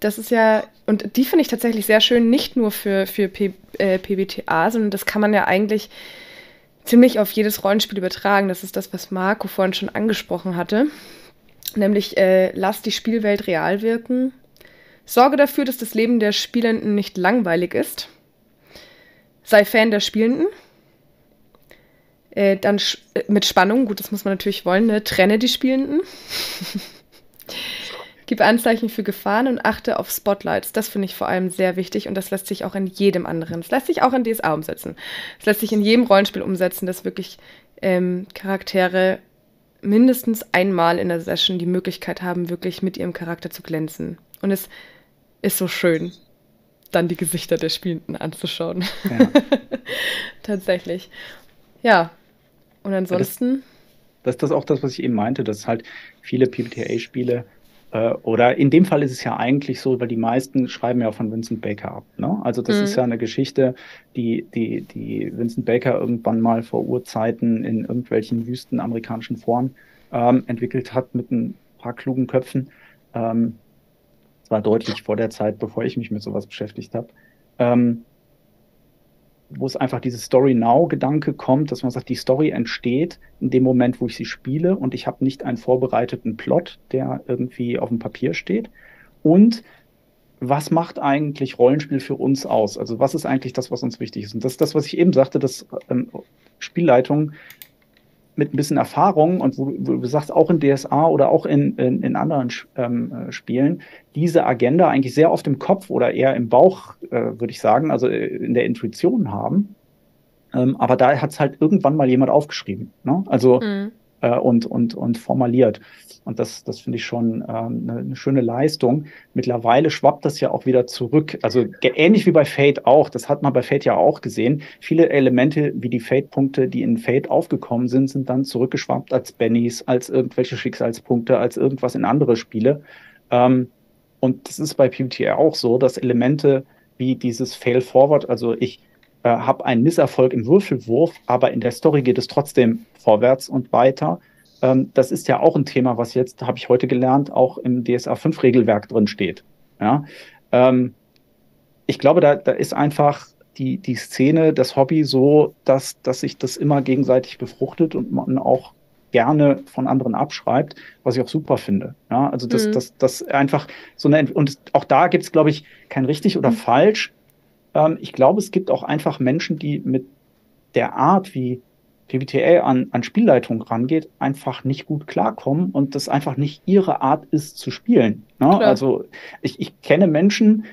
Das ist ja, und die finde ich tatsächlich sehr schön, nicht nur für, für P, äh, P B T A, sondern das kann man ja eigentlich ziemlich auf jedes Rollenspiel übertragen. Das ist das, was Marco vorhin schon angesprochen hatte. Nämlich, äh, lass die Spielwelt real wirken. Sorge dafür, dass das Leben der Spielenden nicht langweilig ist. Sei Fan der Spielenden. Äh, dann äh, mit Spannung, gut, das muss man natürlich wollen, ne? Trenne die Spielenden. Gib Anzeichen für Gefahren und achte auf Spotlights. Das finde ich vor allem sehr wichtig und das lässt sich auch in jedem anderen. Das lässt sich auch in D S A umsetzen. Das lässt sich in jedem Rollenspiel umsetzen, dass wirklich ähm, Charaktere mindestens einmal in der Session die Möglichkeit haben, wirklich mit ihrem Charakter zu glänzen. Und es ist so schön, dann die Gesichter der Spielenden anzuschauen. Ja. Tatsächlich. Ja. Und ansonsten? Das, das, das ist auch das, was ich eben meinte, dass halt viele P B T A-Spiele oder in dem Fall ist es ja eigentlich so, weil die meisten schreiben ja von Vincent Baker ab. Ne? Also das mhm. ist ja eine Geschichte, die, die, die Vincent Baker irgendwann mal vor Urzeiten in irgendwelchen wüsten amerikanischen Foren ähm, entwickelt hat mit ein paar klugen Köpfen. Ähm, das war deutlich vor der Zeit, bevor ich mich mit sowas beschäftigt habe. Ähm, wo es einfach dieses Story-Now-Gedanke kommt, dass man sagt, die Story entsteht in dem Moment, wo ich sie spiele und ich habe nicht einen vorbereiteten Plot, der irgendwie auf dem Papier steht. Und was macht eigentlich Rollenspiel für uns aus? Also was ist eigentlich das, was uns wichtig ist? Und das ist das, was ich eben sagte, dass ähm, Spielleitungen mit ein bisschen Erfahrung und wo, wo du sagst, auch in D S A oder auch in, in, in anderen ähm, Spielen, diese Agenda eigentlich sehr oft im Kopf oder eher im Bauch, äh, würde ich sagen, also in der Intuition haben. Ähm, aber da hat es halt irgendwann mal jemand aufgeschrieben, ne? Also mhm. äh, und, und, und formuliert. Und das, das finde ich schon ähm, eine schöne Leistung. Mittlerweile schwappt das ja auch wieder zurück. Also ähnlich wie bei Fate auch. Das hat man bei Fate ja auch gesehen. Viele Elemente wie die Fate-Punkte, die in Fate aufgekommen sind, sind dann zurückgeschwappt als Bennies, als irgendwelche Schicksalspunkte, als irgendwas in andere Spiele. Ähm, und das ist bei P B T A auch so, dass Elemente wie dieses Fail-Forward, also ich äh, habe einen Misserfolg im Würfelwurf, aber in der Story geht es trotzdem vorwärts und weiter. Das ist ja auch ein Thema, was jetzt, habe ich heute gelernt, auch im D S A fünf Regelwerk drin steht. Ja? Ähm, ich glaube, da, da ist einfach die, die Szene, das Hobby so, dass, dass sich das immer gegenseitig befruchtet und man auch gerne von anderen abschreibt, was ich auch super finde. Ja? Also das, mhm. das, das einfach so eine, und auch da gibt es, glaube ich, kein richtig oder mhm. falsch. Ähm, ich glaube, es gibt auch einfach Menschen, die mit der Art, wie P B T A an, an Spielleitung rangeht, einfach nicht gut klarkommen und das einfach nicht ihre Art ist zu spielen. Ne? Also ich, ich kenne Menschen,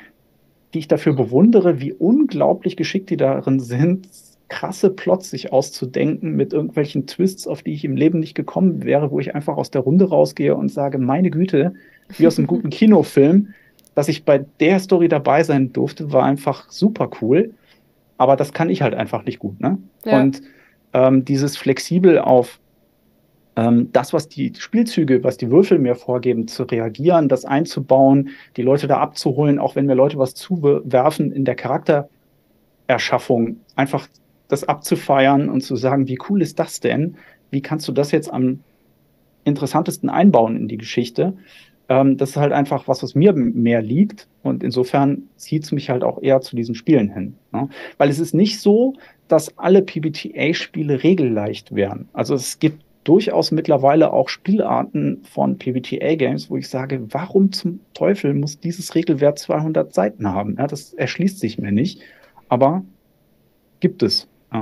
die ich dafür bewundere, wie unglaublich geschickt die darin sind, krasse Plots sich auszudenken mit irgendwelchen Twists, auf die ich im Leben nicht gekommen wäre, wo ich einfach aus der Runde rausgehe und sage, meine Güte, wie aus einem guten Kinofilm, dass ich bei der Story dabei sein durfte, war einfach super cool. Aber das kann ich halt einfach nicht gut. Ne? Ja. Und Ähm, dieses flexibel auf ähm, das, was die Spielzüge, was die Würfel mir vorgeben, zu reagieren, das einzubauen, die Leute da abzuholen, auch wenn mir Leute was zuwerfen, in der Charaktererschaffung, einfach das abzufeiern und zu sagen, wie cool ist das denn? Wie kannst du das jetzt am interessantesten einbauen in die Geschichte? Ähm, das ist halt einfach was, was mir mehr liegt und insofern zieht es mich halt auch eher zu diesen Spielen hin. Ne? Weil es ist nicht so, dass alle P B T A-Spiele regelleicht wären. Also es gibt durchaus mittlerweile auch Spielarten von P B T A-Games, wo ich sage, warum zum Teufel muss dieses Regelwerk zweihundert Seiten haben? Ja, das erschließt sich mir nicht, aber gibt es. Ja.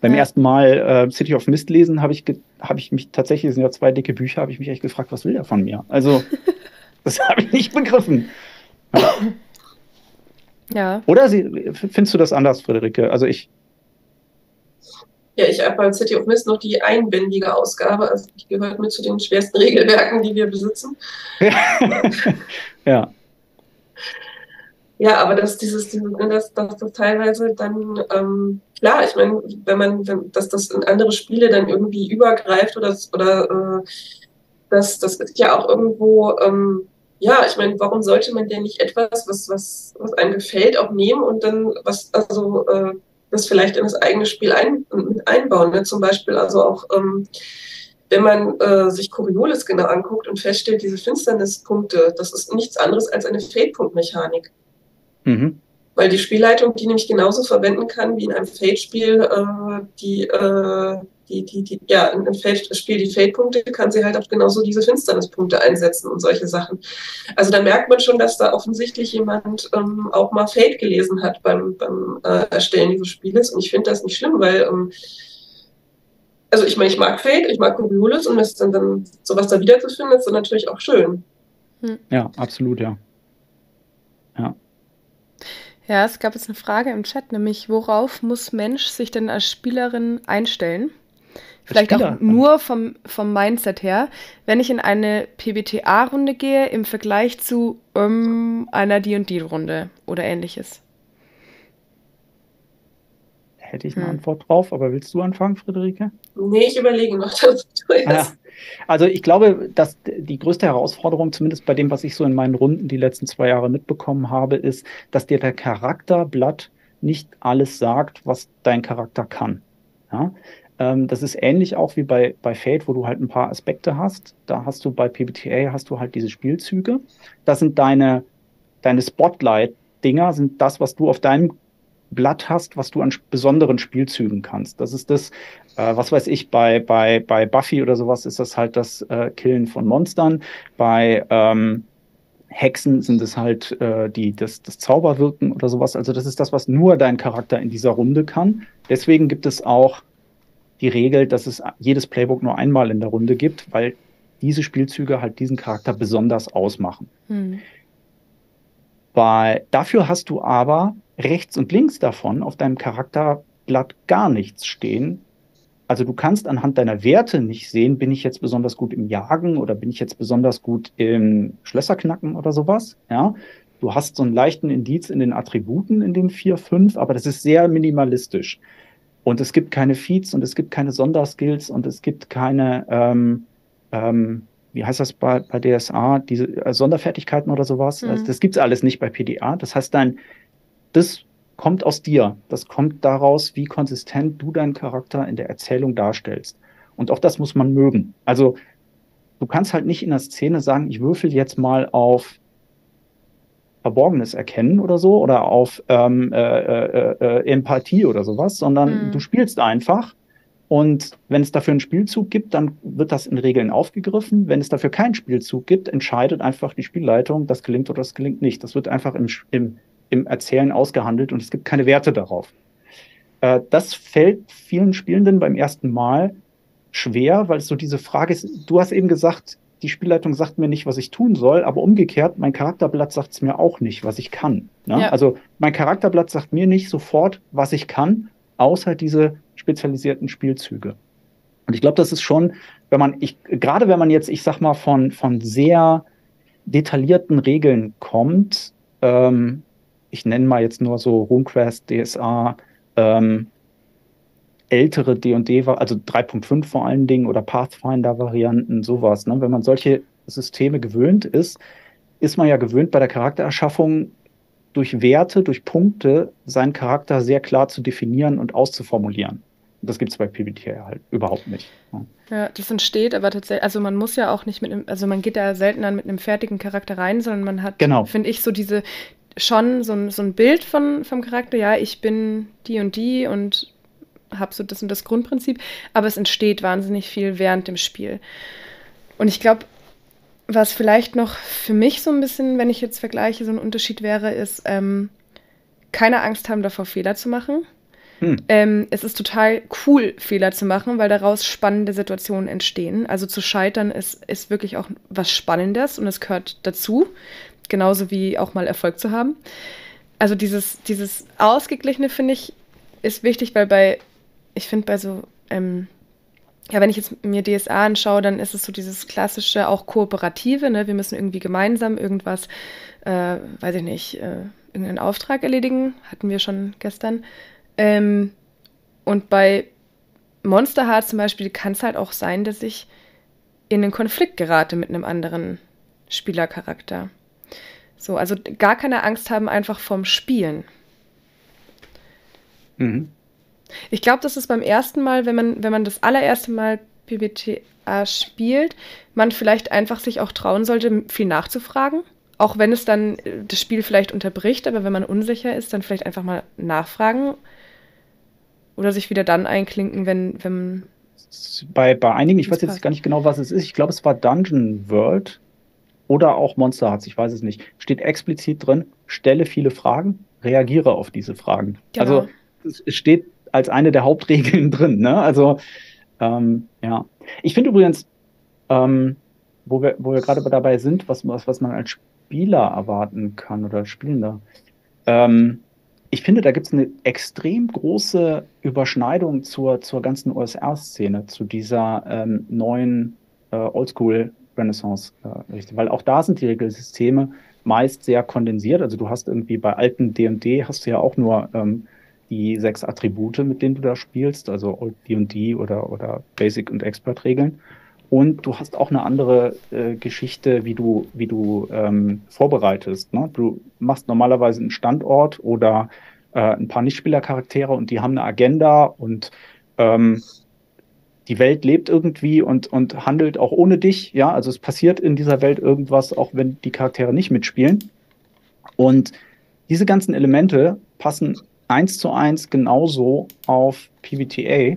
Beim ja. ersten Mal äh, City of Mist lesen habe ich, hab ich mich tatsächlich, es sind ja zwei dicke Bücher, habe ich mich echt gefragt, was will der von mir? Also das habe ich nicht begriffen. Ja. Ja. Oder sie, findest du das anders, Friederike? Also ich. Ja, ich habe bei City of Mist noch die einbändige Ausgabe. Also die gehört mit zu den schwersten Regelwerken, die wir besitzen. Ja. Ja, aber dass dieses, dass das, das teilweise dann, ähm, klar, ich meine, wenn man, wenn, dass das in andere Spiele dann irgendwie übergreift oder, oder äh, das, das ist ja auch irgendwo. Ähm, Ja, ich meine, warum sollte man denn nicht etwas, was, was, was einem gefällt, auch nehmen und dann was, also äh, das vielleicht in das eigene Spiel ein, mit einbauen? Ne? Zum Beispiel, also auch ähm, wenn man äh, sich Coriolis genau anguckt und feststellt, diese Finsternispunkte, das ist nichts anderes als eine Fate-Punkt-Mechanik. Mhm. Weil die Spielleitung die nämlich genauso verwenden kann wie in einem Fate-Spiel, äh, die, äh, die, die, die, ja, in einem Fate-Spiel die Fate-Punkte, kann sie halt auch genauso diese Finsternispunkte einsetzen und solche Sachen. Also da merkt man schon, dass da offensichtlich jemand ähm, auch mal Fate gelesen hat beim, beim äh, Erstellen dieses Spieles. Und ich finde das nicht schlimm, weil, ähm, also ich meine, ich mag Fate, ich mag Coriolis und das dann, dann sowas da wiederzufinden, ist dann natürlich auch schön. Hm. Ja, absolut, ja. Ja. Ja, es gab jetzt eine Frage im Chat, nämlich worauf muss Mensch sich denn als Spielerin einstellen? Vielleicht Spieler. Auch nur vom, vom Mindset her. Wenn ich in eine P B T A-Runde gehe, im Vergleich zu ähm, einer D und D-Runde oder ähnliches. Hätte ich eine hm. Antwort drauf, aber willst du anfangen, Friederike? Nee, ich überlege noch, dass du das. Ah, also ich glaube, dass die größte Herausforderung, zumindest bei dem, was ich so in meinen Runden die letzten zwei Jahre mitbekommen habe, ist, dass dir der Charakterblatt nicht alles sagt, was dein Charakter kann. Ja? Ähm, das ist ähnlich auch wie bei, bei Fate, wo du halt ein paar Aspekte hast. Da hast du bei P B T A hast du halt diese Spielzüge. Das sind deine, deine Spotlight-Dinger, sind das, was du auf deinem Blatt hast, was du an besonderen Spielzügen kannst. Das ist das, äh, was weiß ich, bei, bei, bei Buffy oder sowas ist das halt das äh, Killen von Monstern. Bei ähm, Hexen sind es halt äh, die, das, das Zauberwirken oder sowas. Also das ist das, was nur dein Charakter in dieser Runde kann. Deswegen gibt es auch die Regel, dass es jedes Playbook nur einmal in der Runde gibt, weil diese Spielzüge halt diesen Charakter besonders ausmachen. Hm. Weil dafür hast du aber rechts und links davon auf deinem Charakterblatt gar nichts stehen. Also du kannst anhand deiner Werte nicht sehen, bin ich jetzt besonders gut im Jagen oder bin ich jetzt besonders gut im Schlösserknacken oder sowas. Ja? Du hast so einen leichten Indiz in den Attributen in den vier, fünf, aber das ist sehr minimalistisch. Und es gibt keine Feeds und es gibt keine Sonderskills und es gibt keine, ähm, ähm, wie heißt das bei, bei D S A, diese äh, Sonderfertigkeiten oder sowas. Mhm. Also das gibt's alles nicht bei P D A. Das heißt dann, das kommt aus dir. Das kommt daraus, wie konsistent du deinen Charakter in der Erzählung darstellst. Und auch das muss man mögen. Also du kannst halt nicht in der Szene sagen, ich würfel jetzt mal auf Verborgenes erkennen oder so oder auf ähm, äh, äh, äh, Empathie oder sowas, sondern mhm. du spielst einfach und wenn es dafür einen Spielzug gibt, dann wird das in Regeln aufgegriffen. Wenn es dafür keinen Spielzug gibt, entscheidet einfach die Spielleitung, das gelingt oder das gelingt nicht. Das wird einfach im, im, im Erzählen ausgehandelt und es gibt keine Werte darauf. Äh, das fällt vielen Spielenden beim ersten Mal schwer, weil es so diese Frage ist, du hast eben gesagt, die Spielleitung sagt mir nicht, was ich tun soll, aber umgekehrt, mein Charakterblatt sagt es mir auch nicht, was ich kann. Ne? Ja. Also mein Charakterblatt sagt mir nicht sofort, was ich kann, außer diese spezialisierten Spielzüge. Und ich glaube, das ist schon, wenn man, ich gerade wenn man jetzt, ich sag mal, von, von sehr detaillierten Regeln kommt, ähm, ich nenne mal jetzt nur so RuneQuest, D S A, ähm, ältere D und D, also drei Punkt fünf vor allen Dingen oder Pathfinder-Varianten, sowas. Ne? Wenn man solche Systeme gewöhnt ist, ist man ja gewöhnt, bei der Charaktererschaffung durch Werte, durch Punkte seinen Charakter sehr klar zu definieren und auszuformulieren. Und das gibt es bei P B T A halt überhaupt nicht. Ne? Ja, das entsteht aber tatsächlich, also man muss ja auch nicht mit einem, also man geht da selten dann mit einem fertigen Charakter rein, sondern man hat, genau. finde ich, so diese, schon so ein, so ein Bild von, vom Charakter, ja, ich bin die und die und habe so das und das Grundprinzip, aber es entsteht wahnsinnig viel während dem Spiel. Und ich glaube, was vielleicht noch für mich so ein bisschen, wenn ich jetzt vergleiche, so ein Unterschied wäre, ist, ähm, keine Angst haben davor, Fehler zu machen. Hm. Ähm, es ist total cool, Fehler zu machen, weil daraus spannende Situationen entstehen. Also zu scheitern ist, ist wirklich auch was Spannendes und es gehört dazu, genauso wie auch mal Erfolg zu haben. Also dieses, dieses Ausgeglichene, finde ich, ist wichtig, weil bei Ich finde bei so, ähm, ja, wenn ich jetzt mir D S A anschaue, dann ist es so dieses klassische, auch kooperative, ne, wir müssen irgendwie gemeinsam irgendwas, äh, weiß ich nicht, äh, irgendeinen Auftrag erledigen, hatten wir schon gestern. Ähm, und bei Monsterhearts zum Beispiel kann es halt auch sein, dass ich in einen Konflikt gerate mit einem anderen Spielercharakter. So, also gar keine Angst haben einfach vom Spielen. Mhm. Ich glaube, das ist beim ersten Mal, wenn man, wenn man das allererste Mal P B T A spielt, man vielleicht einfach sich auch trauen sollte, viel nachzufragen. Auch wenn es dann das Spiel vielleicht unterbricht, aber wenn man unsicher ist, dann vielleicht einfach mal nachfragen oder sich wieder dann einklinken, wenn... wenn bei, bei einigen, ich weiß jetzt gar nicht genau, was es ist, ich glaube, es war Dungeon World oder auch Monsterhearts, ich weiß es nicht, steht explizit drin, stelle viele Fragen, reagiere auf diese Fragen. Genau. Also es steht als eine der Hauptregeln drin. Ne? Also, ähm, ja. Ich finde übrigens, ähm, wo wir, wo wir gerade dabei sind, was, was, was man als Spieler erwarten kann oder als Spielender, ähm, ich finde, da gibt es eine extrem große Überschneidung zur, zur ganzen O S R-Szene, zu dieser ähm, neuen äh, Oldschool-Renaissance-Richtung. Weil auch da sind die Regelsysteme meist sehr kondensiert. Also du hast irgendwie bei alten D und D hast du ja auch nur ähm, die sechs Attribute, mit denen du da spielst, also D und D oder, oder Basic- und Expert-Regeln. Und du hast auch eine andere äh, Geschichte, wie du, wie du ähm, vorbereitest. Ne? Du machst normalerweise einen Standort oder äh, ein paar Nichtspielercharaktere und die haben eine Agenda und ähm, die Welt lebt irgendwie und, und handelt auch ohne dich. Ja? Also es passiert in dieser Welt irgendwas, auch wenn die Charaktere nicht mitspielen. Und diese ganzen Elemente passen eins zu eins genauso auf P B T A.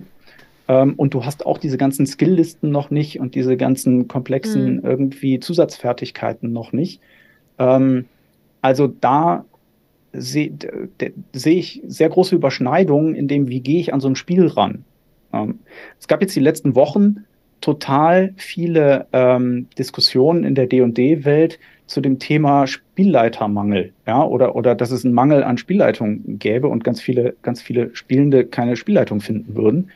Ähm, und du hast auch diese ganzen Skilllisten noch nicht und diese ganzen komplexen mhm. irgendwie Zusatzfertigkeiten noch nicht. Ähm, also da sehe seh ich sehr große Überschneidungen in dem, wie gehe ich an so ein Spiel ran. Ähm, es gab jetzt die letzten Wochen total viele ähm, Diskussionen in der D und D-Welt zu dem Thema Spielleitermangel, ja, oder, oder dass es einen Mangel an Spielleitung gäbe und ganz viele, ganz viele Spielende keine Spielleitung finden würden.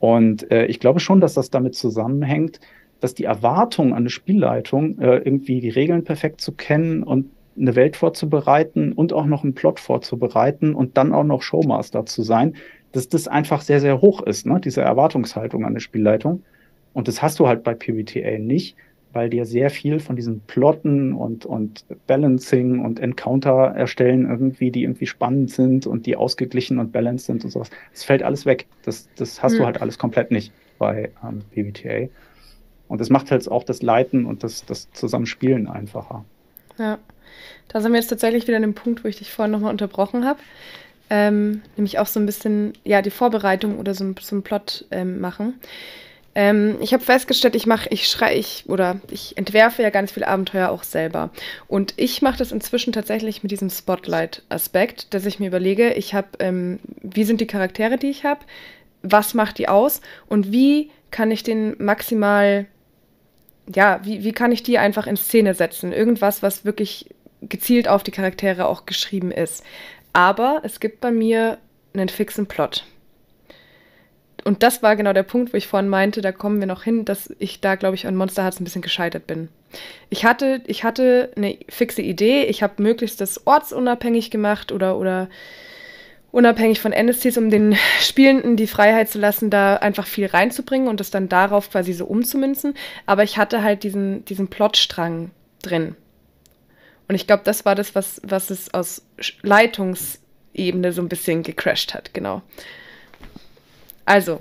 Und äh, ich glaube schon, dass das damit zusammenhängt, dass die Erwartung an eine Spielleitung, äh, irgendwie die Regeln perfekt zu kennen und eine Welt vorzubereiten und auch noch einen Plot vorzubereiten und dann auch noch Showmaster zu sein, dass das einfach sehr, sehr hoch ist, ne? Diese Erwartungshaltung an eine Spielleitung. Und das hast du halt bei P B T A nicht, weil dir sehr viel von diesen Plotten und, und Balancing und Encounter erstellen irgendwie, die irgendwie spannend sind und die ausgeglichen und balanced sind und sowas. Das fällt alles weg. Das, das hast mhm. du halt alles komplett nicht bei ähm, P B T A. Und das macht halt auch das Leiten und das, das Zusammenspielen einfacher. Ja, da sind wir jetzt tatsächlich wieder an dem Punkt, wo ich dich vorhin nochmal unterbrochen habe. Ähm, nämlich auch so ein bisschen, ja, die Vorbereitung oder so, so einen Plot ähm, machen. Ähm, ich habe festgestellt, ich mache, ich schreibe, ich, oder ich entwerfe ja ganz viele Abenteuer auch selber. Und ich mache das inzwischen tatsächlich mit diesem Spotlight-Aspekt, dass ich mir überlege, ich habe, ähm, wie sind die Charaktere, die ich habe, was macht die aus und wie kann ich den maximal, ja, wie, wie kann ich die einfach in Szene setzen? Irgendwas, was wirklich gezielt auf die Charaktere auch geschrieben ist. Aber es gibt bei mir einen fixen Plot. Und das war genau der Punkt, wo ich vorhin meinte, da kommen wir noch hin, dass ich da, glaube ich, an Monsterhearts ein bisschen gescheitert bin. Ich hatte, ich hatte eine fixe Idee, ich habe möglichst das ortsunabhängig gemacht oder, oder unabhängig von N S Cs, um den Spielenden die Freiheit zu lassen, da einfach viel reinzubringen und das dann darauf quasi so umzumünzen. Aber ich hatte halt diesen, diesen Plotstrang drin. Und ich glaube, das war das, was, was es aus Leitungsebene so ein bisschen gecrasht hat, genau. Also,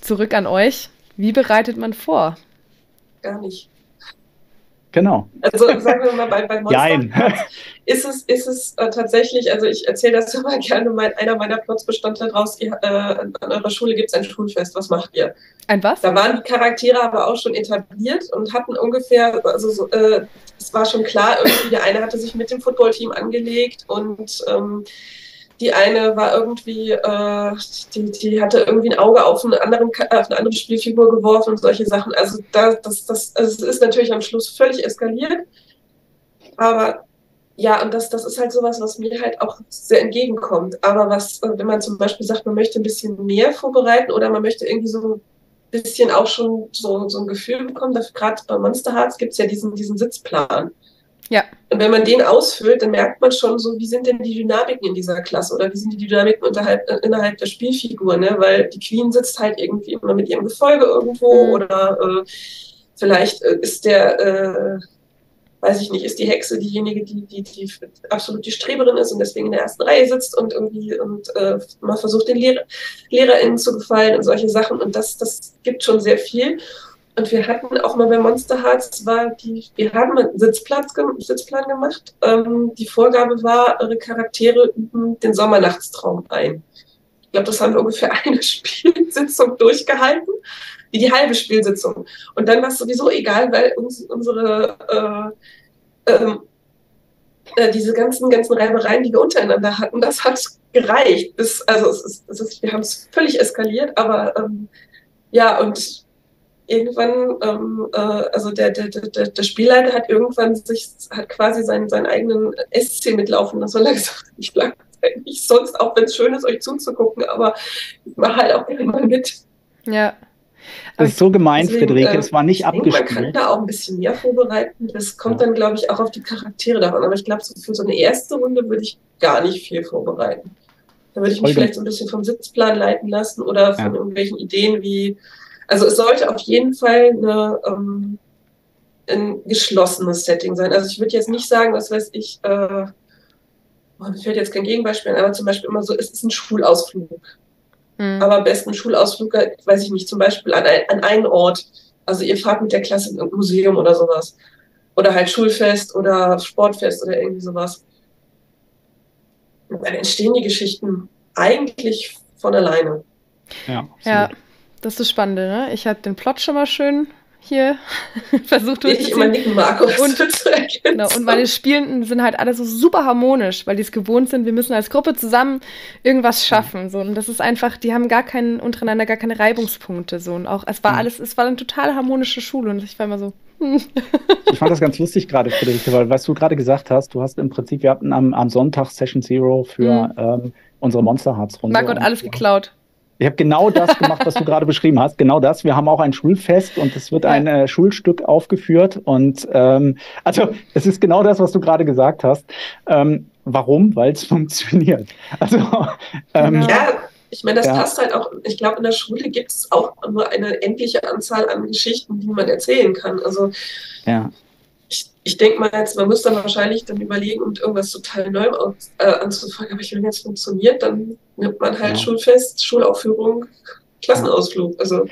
zurück an euch. Wie bereitet man vor? Gar nicht. Genau. Also sagen wir mal, bei, bei Monsterhearts ist es, ist es äh, tatsächlich, also ich erzähle das immer gerne, mein, einer meiner Plots bestand daraus, ihr, äh, an eurer Schule gibt es ein Schulfest, was macht ihr? Ein was? Da waren die Charaktere aber auch schon etabliert und hatten ungefähr, also so, äh, es war schon klar, irgendwie der eine hatte sich mit dem Footballteam angelegt und ähm, die eine war irgendwie, äh, die, die hatte irgendwie ein Auge auf, einen anderen, auf eine andere Spielfigur geworfen und solche Sachen. Also das, das, das, also es ist natürlich am Schluss völlig eskaliert. Aber ja, und das, das ist halt sowas, was mir halt auch sehr entgegenkommt. Aber was, wenn man zum Beispiel sagt, man möchte ein bisschen mehr vorbereiten oder man möchte irgendwie so ein bisschen auch schon so, so ein Gefühl bekommen, dass gerade bei Monsterhearts gibt es ja diesen, diesen Sitzplan. Ja. Und wenn man den ausfüllt, dann merkt man schon so, wie sind denn die Dynamiken in dieser Klasse oder wie sind die Dynamiken unterhalb, innerhalb der Spielfigur, ne? Weil die Queen sitzt halt irgendwie immer mit ihrem Gefolge irgendwo oder äh, vielleicht äh, ist der, äh, weiß ich nicht, ist die Hexe diejenige, die, die, die absolut die Streberin ist und deswegen in der ersten Reihe sitzt und irgendwie und äh, man versucht den Lehrer, LehrerInnen zu gefallen und solche Sachen und das, das gibt schon sehr viel. Und wir hatten auch mal bei Monsterhearts, war die, wir haben einen Sitzplatz, Sitzplan gemacht. Ähm, die Vorgabe war, eure Charaktere üben den Sommernachtstraum ein. Ich glaube, das haben wir ungefähr eine Spielsitzung durchgehalten, wie die halbe Spielsitzung. Und dann war es sowieso egal, weil uns, unsere äh, ähm, äh, diese ganzen ganzen Reibereien, die wir untereinander hatten, das hat gereicht. Bis, also es ist, es ist, wir haben es völlig eskaliert, aber ähm, ja und irgendwann, ähm, äh, also der, der, der, der Spielleiter hat irgendwann sich, hat quasi seinen, seinen eigenen S C mitlaufen lassen, weil er gesagt hat, ich bleibe nicht sonst, auch wenn es schön ist, euch zuzugucken, aber ich mache halt auch immer mit. Ja. Aber das ist so gemeint, Friederike, äh, es war nicht abgespielt. Man kann da auch ein bisschen mehr vorbereiten, das kommt ja dann, glaube ich, auch auf die Charaktere davon, aber ich glaube, so für so eine erste Runde würde ich gar nicht viel vorbereiten. Da würde ich mich Holger. vielleicht so ein bisschen vom Sitzplan leiten lassen oder von ja. irgendwelchen Ideen wie, also es sollte auf jeden Fall eine, ähm, ein geschlossenes Setting sein. Also ich würde jetzt nicht sagen, was weiß ich, äh, oh, mir fällt jetzt kein Gegenbeispiel ein, aber zum Beispiel immer so, es ist ein Schulausflug. Mhm. Aber am besten Schulausflug, weiß ich nicht, zum Beispiel an, ein, an einen Ort. Also ihr fahrt mit der Klasse in irgendein Museum oder sowas. Oder halt Schulfest oder Sportfest oder irgendwie sowas. Und dann entstehen die Geschichten eigentlich von alleine. Ja, absolut. Ja. Das ist das Spannende, ne? Ich habe den Plot schon mal schön. hier versucht durchzuziehen. Ich immer nicken, Marco, und, genau, und meine Spielenden sind halt alle so super harmonisch, weil die es gewohnt sind, wir müssen als Gruppe zusammen irgendwas schaffen. So. Und das ist einfach, die haben gar keinen, untereinander gar keine Reibungspunkte. So. Und auch, es war alles, es war eine total harmonische Schule und ich war immer so, hm. Ich fand das ganz lustig gerade, Friederike, weil was du gerade gesagt hast, du hast im Prinzip, wir hatten am, am Sonntag Session Zero für mhm. ähm, unsere Monsterhearts-Runde. Marco hat alles geklaut. Ich habe genau das gemacht, was du gerade beschrieben hast. Genau das. Wir haben auch ein Schulfest und es wird ein äh, Schulstück aufgeführt. Und ähm, also es ist genau das, was du gerade gesagt hast. Ähm, warum? Weil es funktioniert. Also ähm, ja, ich meine, das ja. passt halt auch. Ich glaube, in der Schule gibt es auch nur eine endliche Anzahl an Geschichten, die man erzählen kann. Also ja. Ich, ich denke mal jetzt, man muss dann wahrscheinlich dann überlegen, um irgendwas total Neuem aus, äh, anzufangen, aber ich will, wenn es funktioniert, dann nimmt man halt ja. Schulfest, Schulaufführung, Klassenausflug. Also.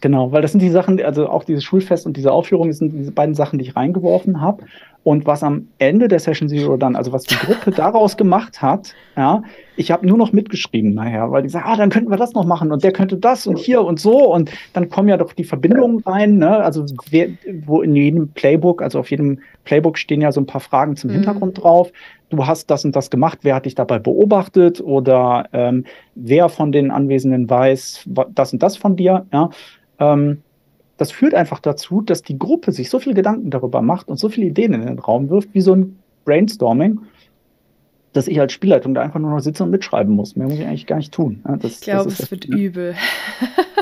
Genau, weil das sind die Sachen, also auch dieses Schulfest und diese Aufführung, das sind diese beiden Sachen, die ich reingeworfen habe. Und was am Ende der Session Zero dann, also was die Gruppe daraus gemacht hat, ja, ich habe nur noch mitgeschrieben nachher, weil die sagen, ah, dann könnten wir das noch machen und der könnte das und hier und so und dann kommen ja doch die Verbindungen rein, ne? Also wer, wo in jedem Playbook, also auf jedem Playbook stehen ja so ein paar Fragen zum mhm. Hintergrund drauf. Du hast das und das gemacht, wer hat dich dabei beobachtet oder ähm, wer von den Anwesenden weiß das und das von dir, ja. Ähm, das führt einfach dazu, dass die Gruppe sich so viel Gedanken darüber macht und so viele Ideen in den Raum wirft, wie so ein Brainstorming, dass ich als Spielleitung da einfach nur noch sitze und mitschreiben muss. Mehr muss ich eigentlich gar nicht tun. Das, ich glaube, es wird übel.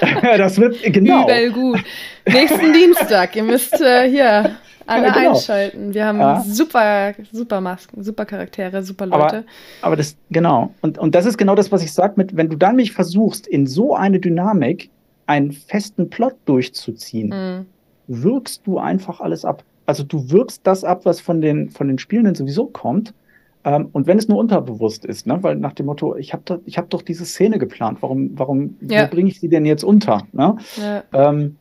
Das wird, genau. Übel gut. Nächsten Dienstag, ihr müsst äh, hier alle ja, genau. einschalten. Wir haben ja. super, super Masken, super Charaktere, super Leute. Aber, aber das, genau. Und, und das ist genau das, was ich sage, mit, wenn du dann mich versuchst, in so eine Dynamik einen festen Plot durchzuziehen, mhm. wirkst du einfach alles ab. Also du wirkst das ab, was von den, von den Spielenden sowieso kommt. Ähm, und wenn es nur unterbewusst ist, ne? Weil nach dem Motto, ich habe doch, hab doch diese Szene geplant, warum, warum ja. bringe ich sie denn jetzt unter? Ne? Ja. Ähm,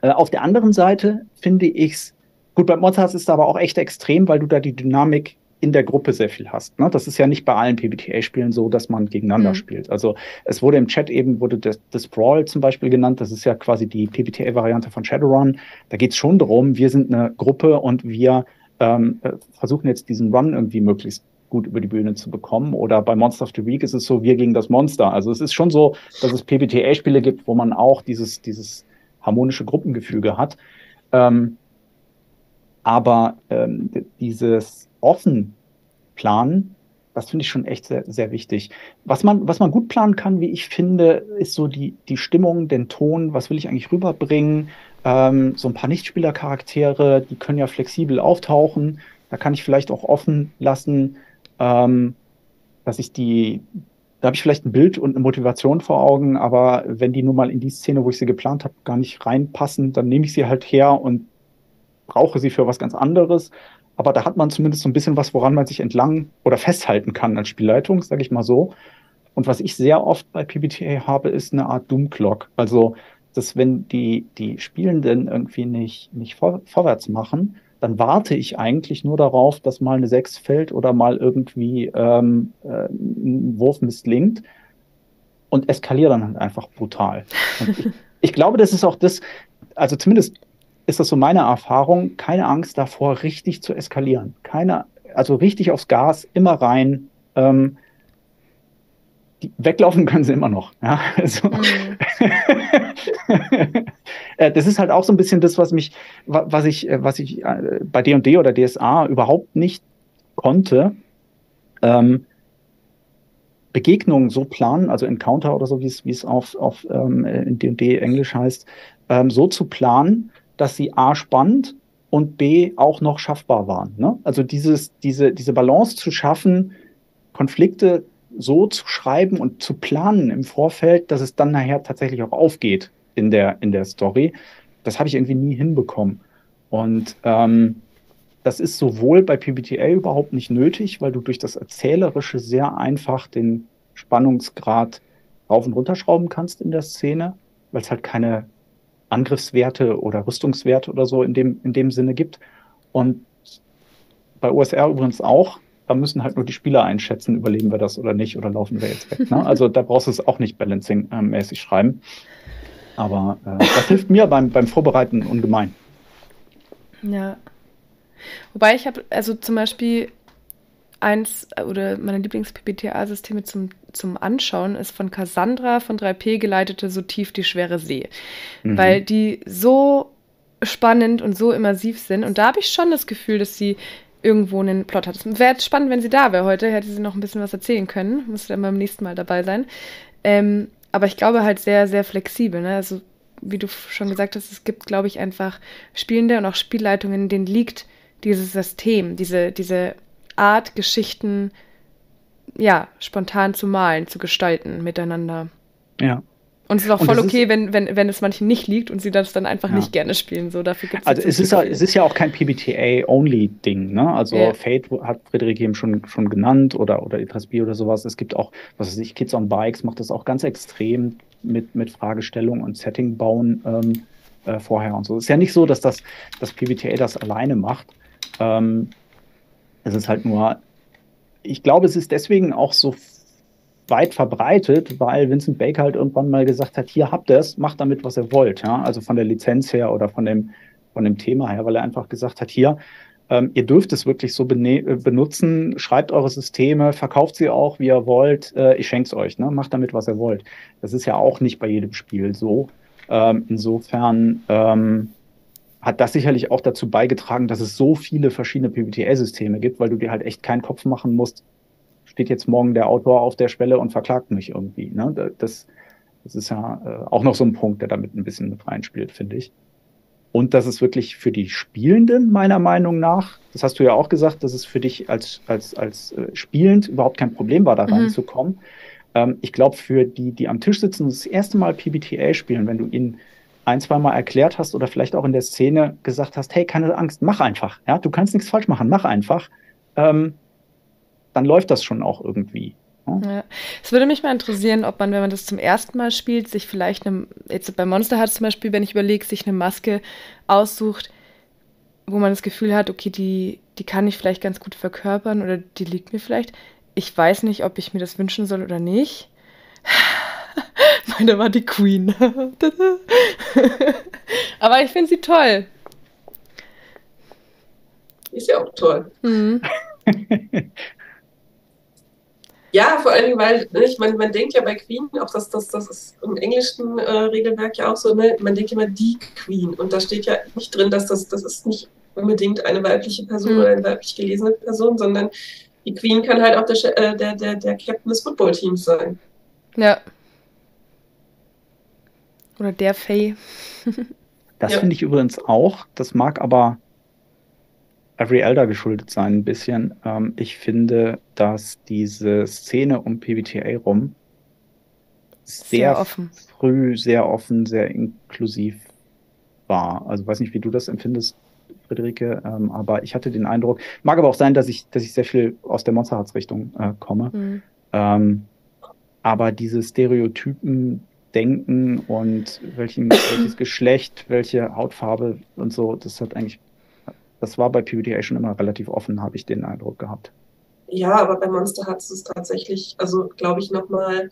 äh, auf der anderen Seite finde ich es, gut, bei Monsters ist es aber auch echt extrem, weil du da die Dynamik in der Gruppe sehr viel hast. Ne? Das ist ja nicht bei allen P B T A-Spielen so, dass man gegeneinander mhm. spielt. Also es wurde im Chat eben, wurde das, das Brawl zum Beispiel genannt, das ist ja quasi die P B T A-Variante von Shadowrun. Da geht es schon darum, wir sind eine Gruppe und wir ähm, versuchen jetzt diesen Run irgendwie möglichst gut über die Bühne zu bekommen. Oder bei Monster of the Week ist es so, wir gegen das Monster. Also es ist schon so, dass es P B T A-Spiele gibt, wo man auch dieses, dieses harmonische Gruppengefüge hat. Ähm, aber ähm, dieses offen planen, das finde ich schon echt sehr, sehr wichtig. Was man, was man gut planen kann, wie ich finde, ist so die, die Stimmung, den Ton, was will ich eigentlich rüberbringen. Ähm, so ein paar Nichtspielercharaktere, die können ja flexibel auftauchen. Da kann ich vielleicht auch offen lassen, ähm, dass ich die, da habe ich vielleicht ein Bild und eine Motivation vor Augen, aber wenn die nur mal in die Szene, wo ich sie geplant habe, gar nicht reinpassen, dann nehme ich sie halt her und brauche sie für was ganz anderes. Aber da hat man zumindest so ein bisschen was, woran man sich entlang oder festhalten kann als Spielleitung, sage ich mal so. Und was ich sehr oft bei P B T A habe, ist eine Art Doomclock. Also, dass wenn die, die Spielenden irgendwie nicht, nicht vor, vorwärts machen, dann warte ich eigentlich nur darauf, dass mal eine sechs fällt oder mal irgendwie ähm, äh, ein Wurf misslingt und eskaliere dann halt einfach brutal. Und ich, ich glaube, das ist auch das, also zumindest ist das so meine Erfahrung, keine Angst davor, richtig zu eskalieren. Keine, also richtig aufs Gas, immer rein. Ähm, die, weglaufen können sie immer noch. Ja? Also, das ist halt auch so ein bisschen das, was mich, was ich, was ich bei D und D oder D S A überhaupt nicht konnte. Ähm, Begegnungen so planen, also Encounter oder so, wie es, wie es auf, auf ähm, in D und D Englisch heißt, ähm, so zu planen, dass sie A spannend und B auch noch schaffbar waren. Ne? Also dieses, diese, diese Balance zu schaffen, Konflikte so zu schreiben und zu planen im Vorfeld, dass es dann nachher tatsächlich auch aufgeht in der, in der Story, das habe ich irgendwie nie hinbekommen. Und ähm, das ist sowohl bei P B T A überhaupt nicht nötig, weil du durch das Erzählerische sehr einfach den Spannungsgrad rauf und runterschrauben kannst in der Szene, weil es halt keine Angriffswerte oder Rüstungswerte oder so in dem, in dem Sinne gibt. Und bei O S R übrigens auch, da müssen halt nur die Spieler einschätzen, überleben wir das oder nicht oder laufen wir jetzt weg. Ne? Also da brauchst du es auch nicht balancing-mäßig schreiben. Aber äh, das hilft mir beim, beim Vorbereiten ungemein. Ja. Wobei ich habe, also zum Beispiel eins oder meine Lieblings-P B T A-Systeme zum, zum Anschauen ist von Cassandra von drei P geleitete So tief die schwere See. Mhm. Weil die so spannend und so immersiv sind. Und da habe ich schon das Gefühl, dass sie irgendwo einen Plot hat. Es wäre jetzt spannend, wenn sie da wäre heute. Hätte sie noch ein bisschen was erzählen können. Muss dann beim nächsten Mal dabei sein. Ähm, aber ich glaube halt sehr, sehr flexibel. Ne? Also wie du schon gesagt hast, es gibt, glaube ich, einfach Spielende und auch Spielleitungen, denen liegt dieses System, diese, diese Art, Geschichten ja, spontan zu malen, zu gestalten miteinander. Ja. Und es ist auch voll okay, wenn, wenn, wenn es manchen nicht liegt und sie das dann einfach ja. nicht gerne spielen. So, dafür gibt's also es ist, ja, es ist ja auch kein P B T A-Only-Ding. Ne? Also yeah. Fate hat Friederike eben schon, schon genannt oder, oder Itras By oder sowas. Es gibt auch, was weiß ich, Kids on Bikes macht das auch ganz extrem mit, mit Fragestellung und Setting bauen ähm, äh, vorher und so. Es ist ja nicht so, dass das, das P B T A das alleine macht. Ähm, es ist halt nur, ich glaube, es ist deswegen auch so weit verbreitet, weil Vincent Baker halt irgendwann mal gesagt hat, hier habt ihr es, macht damit, was ihr wollt. Ja? Also von der Lizenz her oder von dem, von dem Thema her, weil er einfach gesagt hat, hier, ähm, ihr dürft es wirklich so benutzen, schreibt eure Systeme, verkauft sie auch, wie ihr wollt, äh, ich schenke es euch, ne? Macht damit, was ihr wollt. Das ist ja auch nicht bei jedem Spiel so. Ähm, insofern ähm, hat das sicherlich auch dazu beigetragen, dass es so viele verschiedene P B T A-Systeme gibt, weil du dir halt echt keinen Kopf machen musst, steht jetzt morgen der Autor auf der Schwelle und verklagt mich irgendwie. Ne? Das, das ist ja äh, auch noch so ein Punkt, der damit ein bisschen mit reinspielt, finde ich. Und das ist wirklich für die Spielenden, meiner Meinung nach, das hast du ja auch gesagt, dass es für dich als, als, als äh, Spielend überhaupt kein Problem war, da mhm. reinzukommen. Ähm, ich glaube, für die, die am Tisch sitzen und das erste Mal P B T A spielen, wenn du ihnen ein, zweimal erklärt hast oder vielleicht auch in der Szene gesagt hast, hey, keine Angst, mach einfach. Ja? Du kannst nichts falsch machen, mach einfach. Ähm, dann läuft das schon auch irgendwie. Ne? Ja. Es würde mich mal interessieren, ob man, wenn man das zum ersten Mal spielt, sich vielleicht, eine, jetzt bei Monsterhearts zum Beispiel, wenn ich überlege, sich eine Maske aussucht, wo man das Gefühl hat, okay, die, die kann ich vielleicht ganz gut verkörpern oder die liegt mir vielleicht. Ich weiß nicht, ob ich mir das wünschen soll oder nicht. Meine war die Queen. Aber ich finde sie toll. Ist ja auch toll. Mhm. Ja, vor allem, weil, ne, ich meine, man denkt ja bei Queen, auch das, das, das ist im englischen äh, Regelwerk ja auch so, ne, man denkt immer die Queen und da steht ja nicht drin, dass das, das ist nicht unbedingt eine weibliche Person mhm. oder eine weiblich gelesene Person, sondern die Queen kann halt auch der, äh, der, der, der Captain des Footballteams sein. Ja. Oder der Faye. Das ja. finde ich übrigens auch, das mag aber Every Elder geschuldet sein ein bisschen. Ähm, ich finde, dass diese Szene um P B T A rum sehr, sehr offen. früh, sehr offen, sehr inklusiv war. Also weiß nicht, wie du das empfindest, Friederike, ähm, aber ich hatte den Eindruck, mag aber auch sein, dass ich, dass ich sehr viel aus der Monsterhearts-Richtung äh, komme, mhm. ähm, aber diese Stereotypen denken und welchen, welches Geschlecht, welche Hautfarbe und so, das hat eigentlich Das war bei P B T A schon immer relativ offen, habe ich den Eindruck gehabt. Ja, aber bei Monsterhearts ist es tatsächlich, also glaube ich, nochmal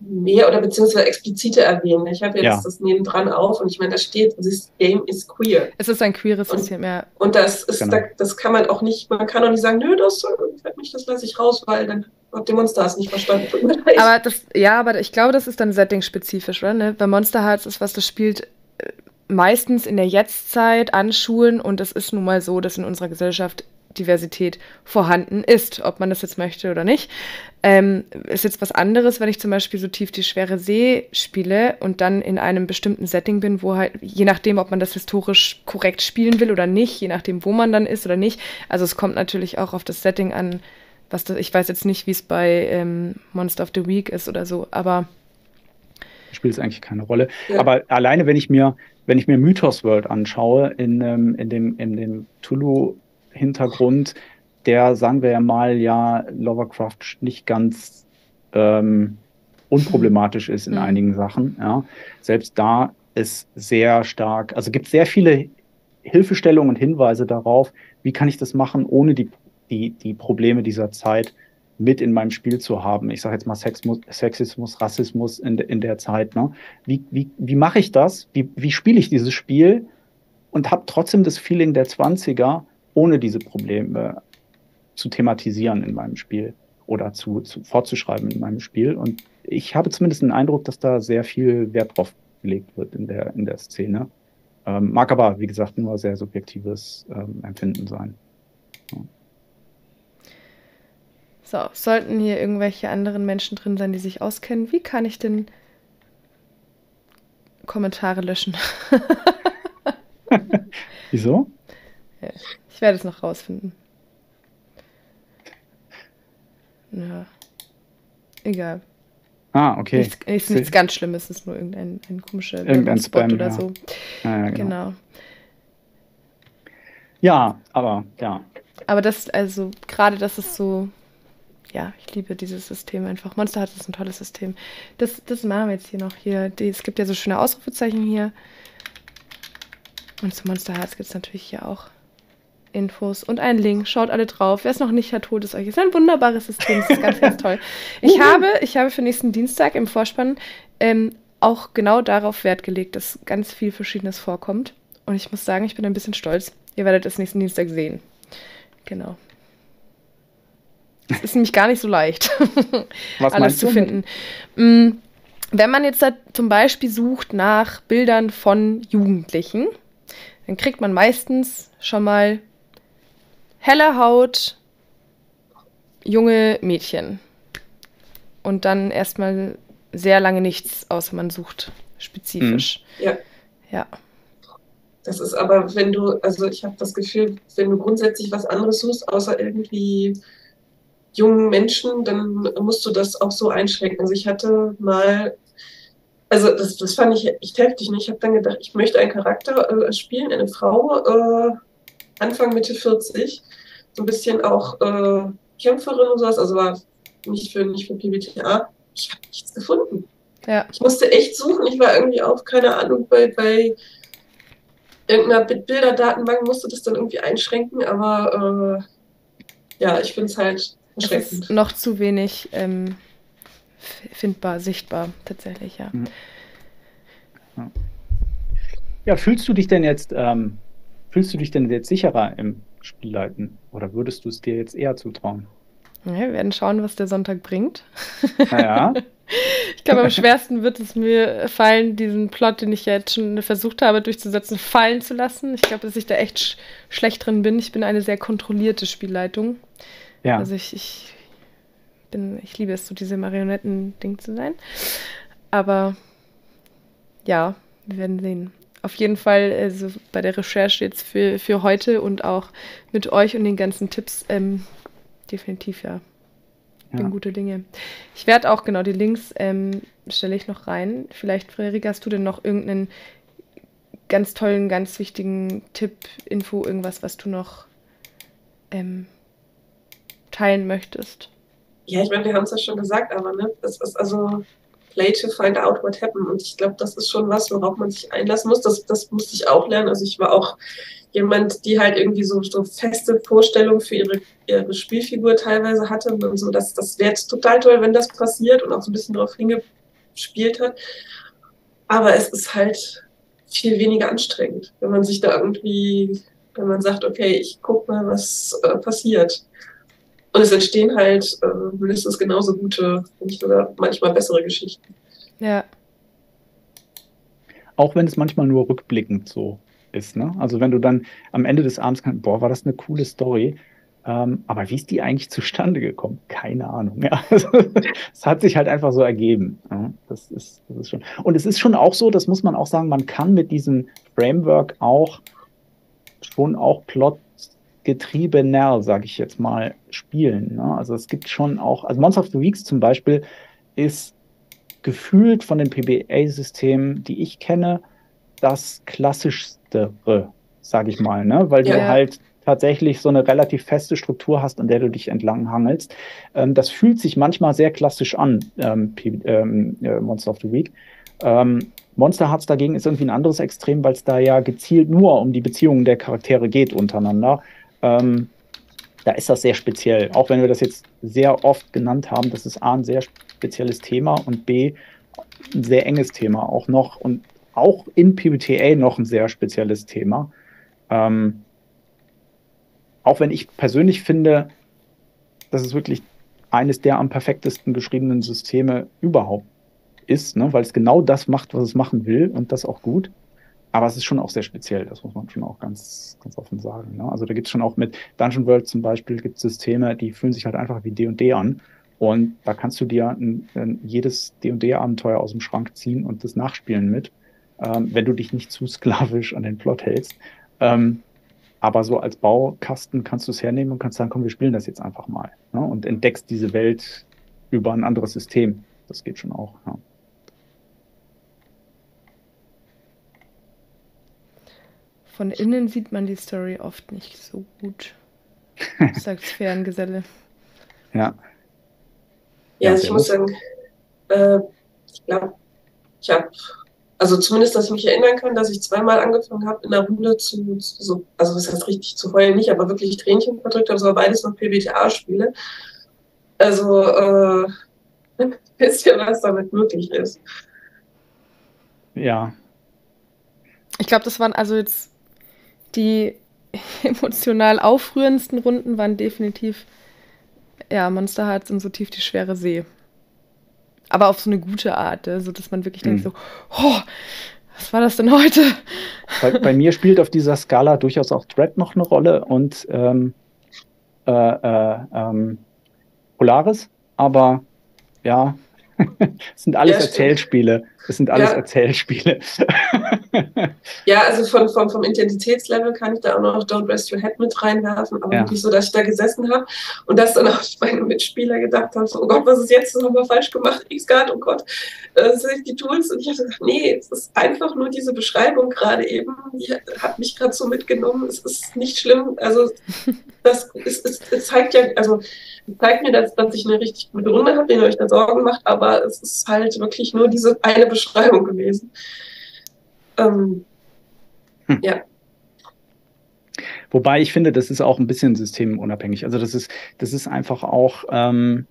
mehr oder beziehungsweise expliziter erwähnt. Ich habe jetzt ja. das nebendran auf und ich meine, da steht, this game is queer. Es ist ein queeres und, System, ja. Und das ist, genau. da, das kann man auch nicht, man kann auch nicht sagen, nö, das fällt mich, das lasse ich raus, weil dann habt ihr Monsterhearts nicht verstanden. Aber das, ja, aber ich glaube, das ist dann setting-spezifisch, oder? Ne? Bei Monsterhearts ist, was das spielt, meistens in der Jetztzeit an Schulen und es ist nun mal so, dass in unserer Gesellschaft Diversität vorhanden ist, ob man das jetzt möchte oder nicht. Ähm, ist jetzt was anderes, wenn ich zum Beispiel So tief die schwere See spiele und dann in einem bestimmten Setting bin, wo halt, je nachdem, ob man das historisch korrekt spielen will oder nicht, je nachdem, wo man dann ist oder nicht, also es kommt natürlich auch auf das Setting an, was das, ich weiß jetzt nicht, wie es bei ähm, Monster of the Week ist oder so, aber spielt es eigentlich keine Rolle. Ja. Aber alleine, wenn ich mir, wenn ich mir Mythos World anschaue, in, ähm, in dem, in dem Tulu-Hintergrund, der, sagen wir ja mal, ja, Lovecraft nicht ganz ähm, unproblematisch ist in mhm. einigen Sachen. Ja. Selbst da ist sehr stark, also gibt es sehr viele Hilfestellungen und Hinweise darauf, wie kann ich das machen, ohne die, die, die Probleme dieser Zeit mit in meinem Spiel zu haben. Ich sage jetzt mal Sexismus, Sexismus Rassismus in, de, in der Zeit. Ne? Wie, wie, wie mache ich das? Wie, wie spiele ich dieses Spiel und habe trotzdem das Feeling der zwanziger, ohne diese Probleme zu thematisieren in meinem Spiel oder zu, zu vorzuschreiben in meinem Spiel. Und ich habe zumindest den Eindruck, dass da sehr viel Wert drauf gelegt wird in der, in der Szene. Ähm, mag aber, wie gesagt, nur sehr subjektives ähm, Empfinden sein. Ja. So, sollten hier irgendwelche anderen Menschen drin sein, die sich auskennen, wie kann ich denn Kommentare löschen? Wieso? Ja, ich werde es noch rausfinden. Ja. Egal. Ah, okay. Nichts, nichts, nichts ganz Schlimmes, es ist nur irgendein ein komischer Spot oder ja. so. Ja, ja, genau. genau. Ja, aber, ja. Aber das, also, gerade das ist so, ja, ich liebe dieses System einfach. Monsterhearts ist ein tolles System. Das, das machen wir jetzt hier noch hier. Die, es gibt ja so schöne Ausrufezeichen hier. Und zu Monsterhearts gibt es natürlich hier auch Infos und einen Link. Schaut alle drauf. Wer es noch nicht hat, holt es euch. Es ist ein wunderbares System. Es ist ganz, ganz toll. Ich, habe, ich habe für nächsten Dienstag im Vorspann ähm, auch genau darauf Wert gelegt, dass ganz viel Verschiedenes vorkommt. Und ich muss sagen, ich bin ein bisschen stolz. Ihr werdet es nächsten Dienstag sehen. Genau. Es ist nämlich gar nicht so leicht, Was alles zu finden. Mit? Wenn man jetzt da zum Beispiel sucht nach Bildern von Jugendlichen, dann kriegt man meistens schon mal helle Haut, junge Mädchen. Und dann erstmal sehr lange nichts, außer man sucht spezifisch. Mhm. Ja. Ja. Das ist aber, wenn du, also ich habe das Gefühl, wenn du grundsätzlich was anderes suchst, außer irgendwie jungen Menschen, dann musst du das auch so einschränken. Also ich hatte mal, also das, das fand ich echt heftig, ne? Ich habe dann gedacht, ich möchte einen Charakter äh, spielen, eine Frau, äh, Anfang, Mitte vierzig, so ein bisschen auch äh, Kämpferin und sowas, also war nicht für, nicht für P B T A. Ich habe nichts gefunden. Ja. Ich musste echt suchen, ich war irgendwie auf, keine Ahnung, bei, bei irgendeiner Bilderdatenbank musste das dann irgendwie einschränken, aber äh, ja, ich finde es halt erschreckend. Es ist noch zu wenig ähm, findbar, sichtbar, tatsächlich, ja. Ja, fühlst du dich denn jetzt, ähm, fühlst du dich denn jetzt sicherer im Spielleiten oder würdest du es dir jetzt eher zutrauen? Ja, wir werden schauen, was der Sonntag bringt. Naja. Ich glaube, am schwersten wird es mir fallen, diesen Plot, den ich ja jetzt schon versucht habe durchzusetzen, fallen zu lassen. Ich glaube, dass ich da echt sch schlecht drin bin. Ich bin eine sehr kontrollierte Spielleitung. Ja. Also ich, ich, bin, ich liebe es, so diese Marionetten-Ding zu sein. Aber ja, wir werden sehen. Auf jeden Fall also bei der Recherche jetzt für, für heute und auch mit euch und den ganzen Tipps ähm, definitiv ja. Ja. Bin gute Dinge. Ich werde auch, genau, die Links ähm, stelle ich noch rein. Vielleicht, Friederike, hast du denn noch irgendeinen ganz tollen, ganz wichtigen Tipp, Info, irgendwas, was du noch ähm, teilen möchtest? Ja, ich meine, wir haben es ja schon gesagt, aber ne, das ist also play to find out what happened. Und ich glaube, das ist schon was, worauf man sich einlassen muss. Das, das musste ich auch lernen. Also ich war auch jemand, die halt irgendwie so, so feste Vorstellungen für ihre, ihre Spielfigur teilweise hatte und so, das, das wäre jetzt total toll, wenn das passiert und auch so ein bisschen drauf hingespielt hat. Aber es ist halt viel weniger anstrengend, wenn man sich da irgendwie, wenn man sagt, okay, ich guck mal, was äh, passiert. Und es entstehen halt äh, mindestens genauso gute, nicht sogar manchmal bessere Geschichten. Ja. Auch wenn es manchmal nur rückblickend so ist, ne? Also wenn du dann am Ende des Abends kannst, boah, war das eine coole Story, ähm, aber wie ist die eigentlich zustande gekommen? Keine Ahnung. Ja. Also, es hat sich halt einfach so ergeben. Ja. Das ist, das ist schon. Und es ist schon auch so, das muss man auch sagen, man kann mit diesem Framework auch schon auch plotgetriebener, sage ich jetzt mal, spielen. Ne? Also es gibt schon auch, also Monster of the Week zum Beispiel ist gefühlt von den P B A-Systemen, die ich kenne, das Klassischstere, sage ich mal, ne? Weil ja, du halt tatsächlich so eine relativ feste Struktur hast, an der du dich entlang hangelst. Ähm, das fühlt sich manchmal sehr klassisch an, ähm, ähm, äh, Monster of the Week. Ähm, Monsterhearts dagegen ist irgendwie ein anderes Extrem, weil es da ja gezielt nur um die Beziehungen der Charaktere geht untereinander. Ähm, da ist das sehr speziell. Auch wenn wir das jetzt sehr oft genannt haben, das ist A, ein sehr spezielles Thema und B, ein sehr enges Thema auch noch und auch in P B T A noch ein sehr spezielles Thema. Ähm, auch wenn ich persönlich finde, dass es wirklich eines der am perfektesten geschriebenen Systeme überhaupt ist, ne? Weil es genau das macht, was es machen will und das auch gut. Aber es ist schon auch sehr speziell, das muss man schon auch ganz, ganz offen sagen. Ne? Also da gibt es schon auch mit Dungeon World zum Beispiel, gibt es Systeme, die fühlen sich halt einfach wie D und D an. Und da kannst du dir ein, ein, jedes D und D-Abenteuer aus dem Schrank ziehen und das nachspielen mit, ähm, wenn du dich nicht zu sklavisch an den Plot hältst. Ähm, aber so als Baukasten kannst du es hernehmen und kannst sagen, komm, wir spielen das jetzt einfach mal. Ne? Und entdeckst diese Welt über ein anderes System. Das geht schon auch, ja. Von innen sieht man die Story oft nicht so gut, sagt Ferngeselle. Ja. Ja, ich muss sagen, äh, ich glaube, ich habe, also zumindest, dass ich mich erinnern kann, dass ich zweimal angefangen habe, in der Runde zu, zu so, also das heißt richtig zu heulen nicht, aber wirklich Tränchen verdrückt habe, es war beides noch P B T A-Spiele. Also, äh, ein bisschen, was damit möglich ist. Ja. Ich glaube, das waren also jetzt die emotional aufrührendsten Runden waren definitiv ja, Monsterhearts und so tief die schwere See. Aber auf so eine gute Art, so dass man wirklich mhm. denkt so, oh, was war das denn heute? Bei, bei mir spielt auf dieser Skala durchaus auch Dread noch eine Rolle und ähm, äh, äh, ähm, Polaris, aber ja, es sind alles ja, Erzählspiele. Es sind alles ja. Erzählspiele. Ja, also von, von, vom Intensitätslevel kann ich da auch noch Don't Rest Your Head mit reinwerfen, aber ja. wirklich so, dass ich da gesessen habe und dass dann auch meine Mitspieler gedacht haben, so, oh Gott, was ist jetzt, das haben wir falsch gemacht, X-Guard, oh Gott, das sind die Tools und ich habe gesagt, nee, es ist einfach nur diese Beschreibung gerade eben, die hat mich gerade so mitgenommen, es ist nicht schlimm, also das ist, es, es zeigt ja, also es zeigt mir, dass, dass ich eine richtig gute Runde habe, die euch da Sorgen macht, aber es ist halt wirklich nur diese eine Beschreibung gewesen. Ähm, hm. Ja. Wobei ich finde, das ist auch ein bisschen systemunabhängig. Also das ist, das ist einfach auch, ähm,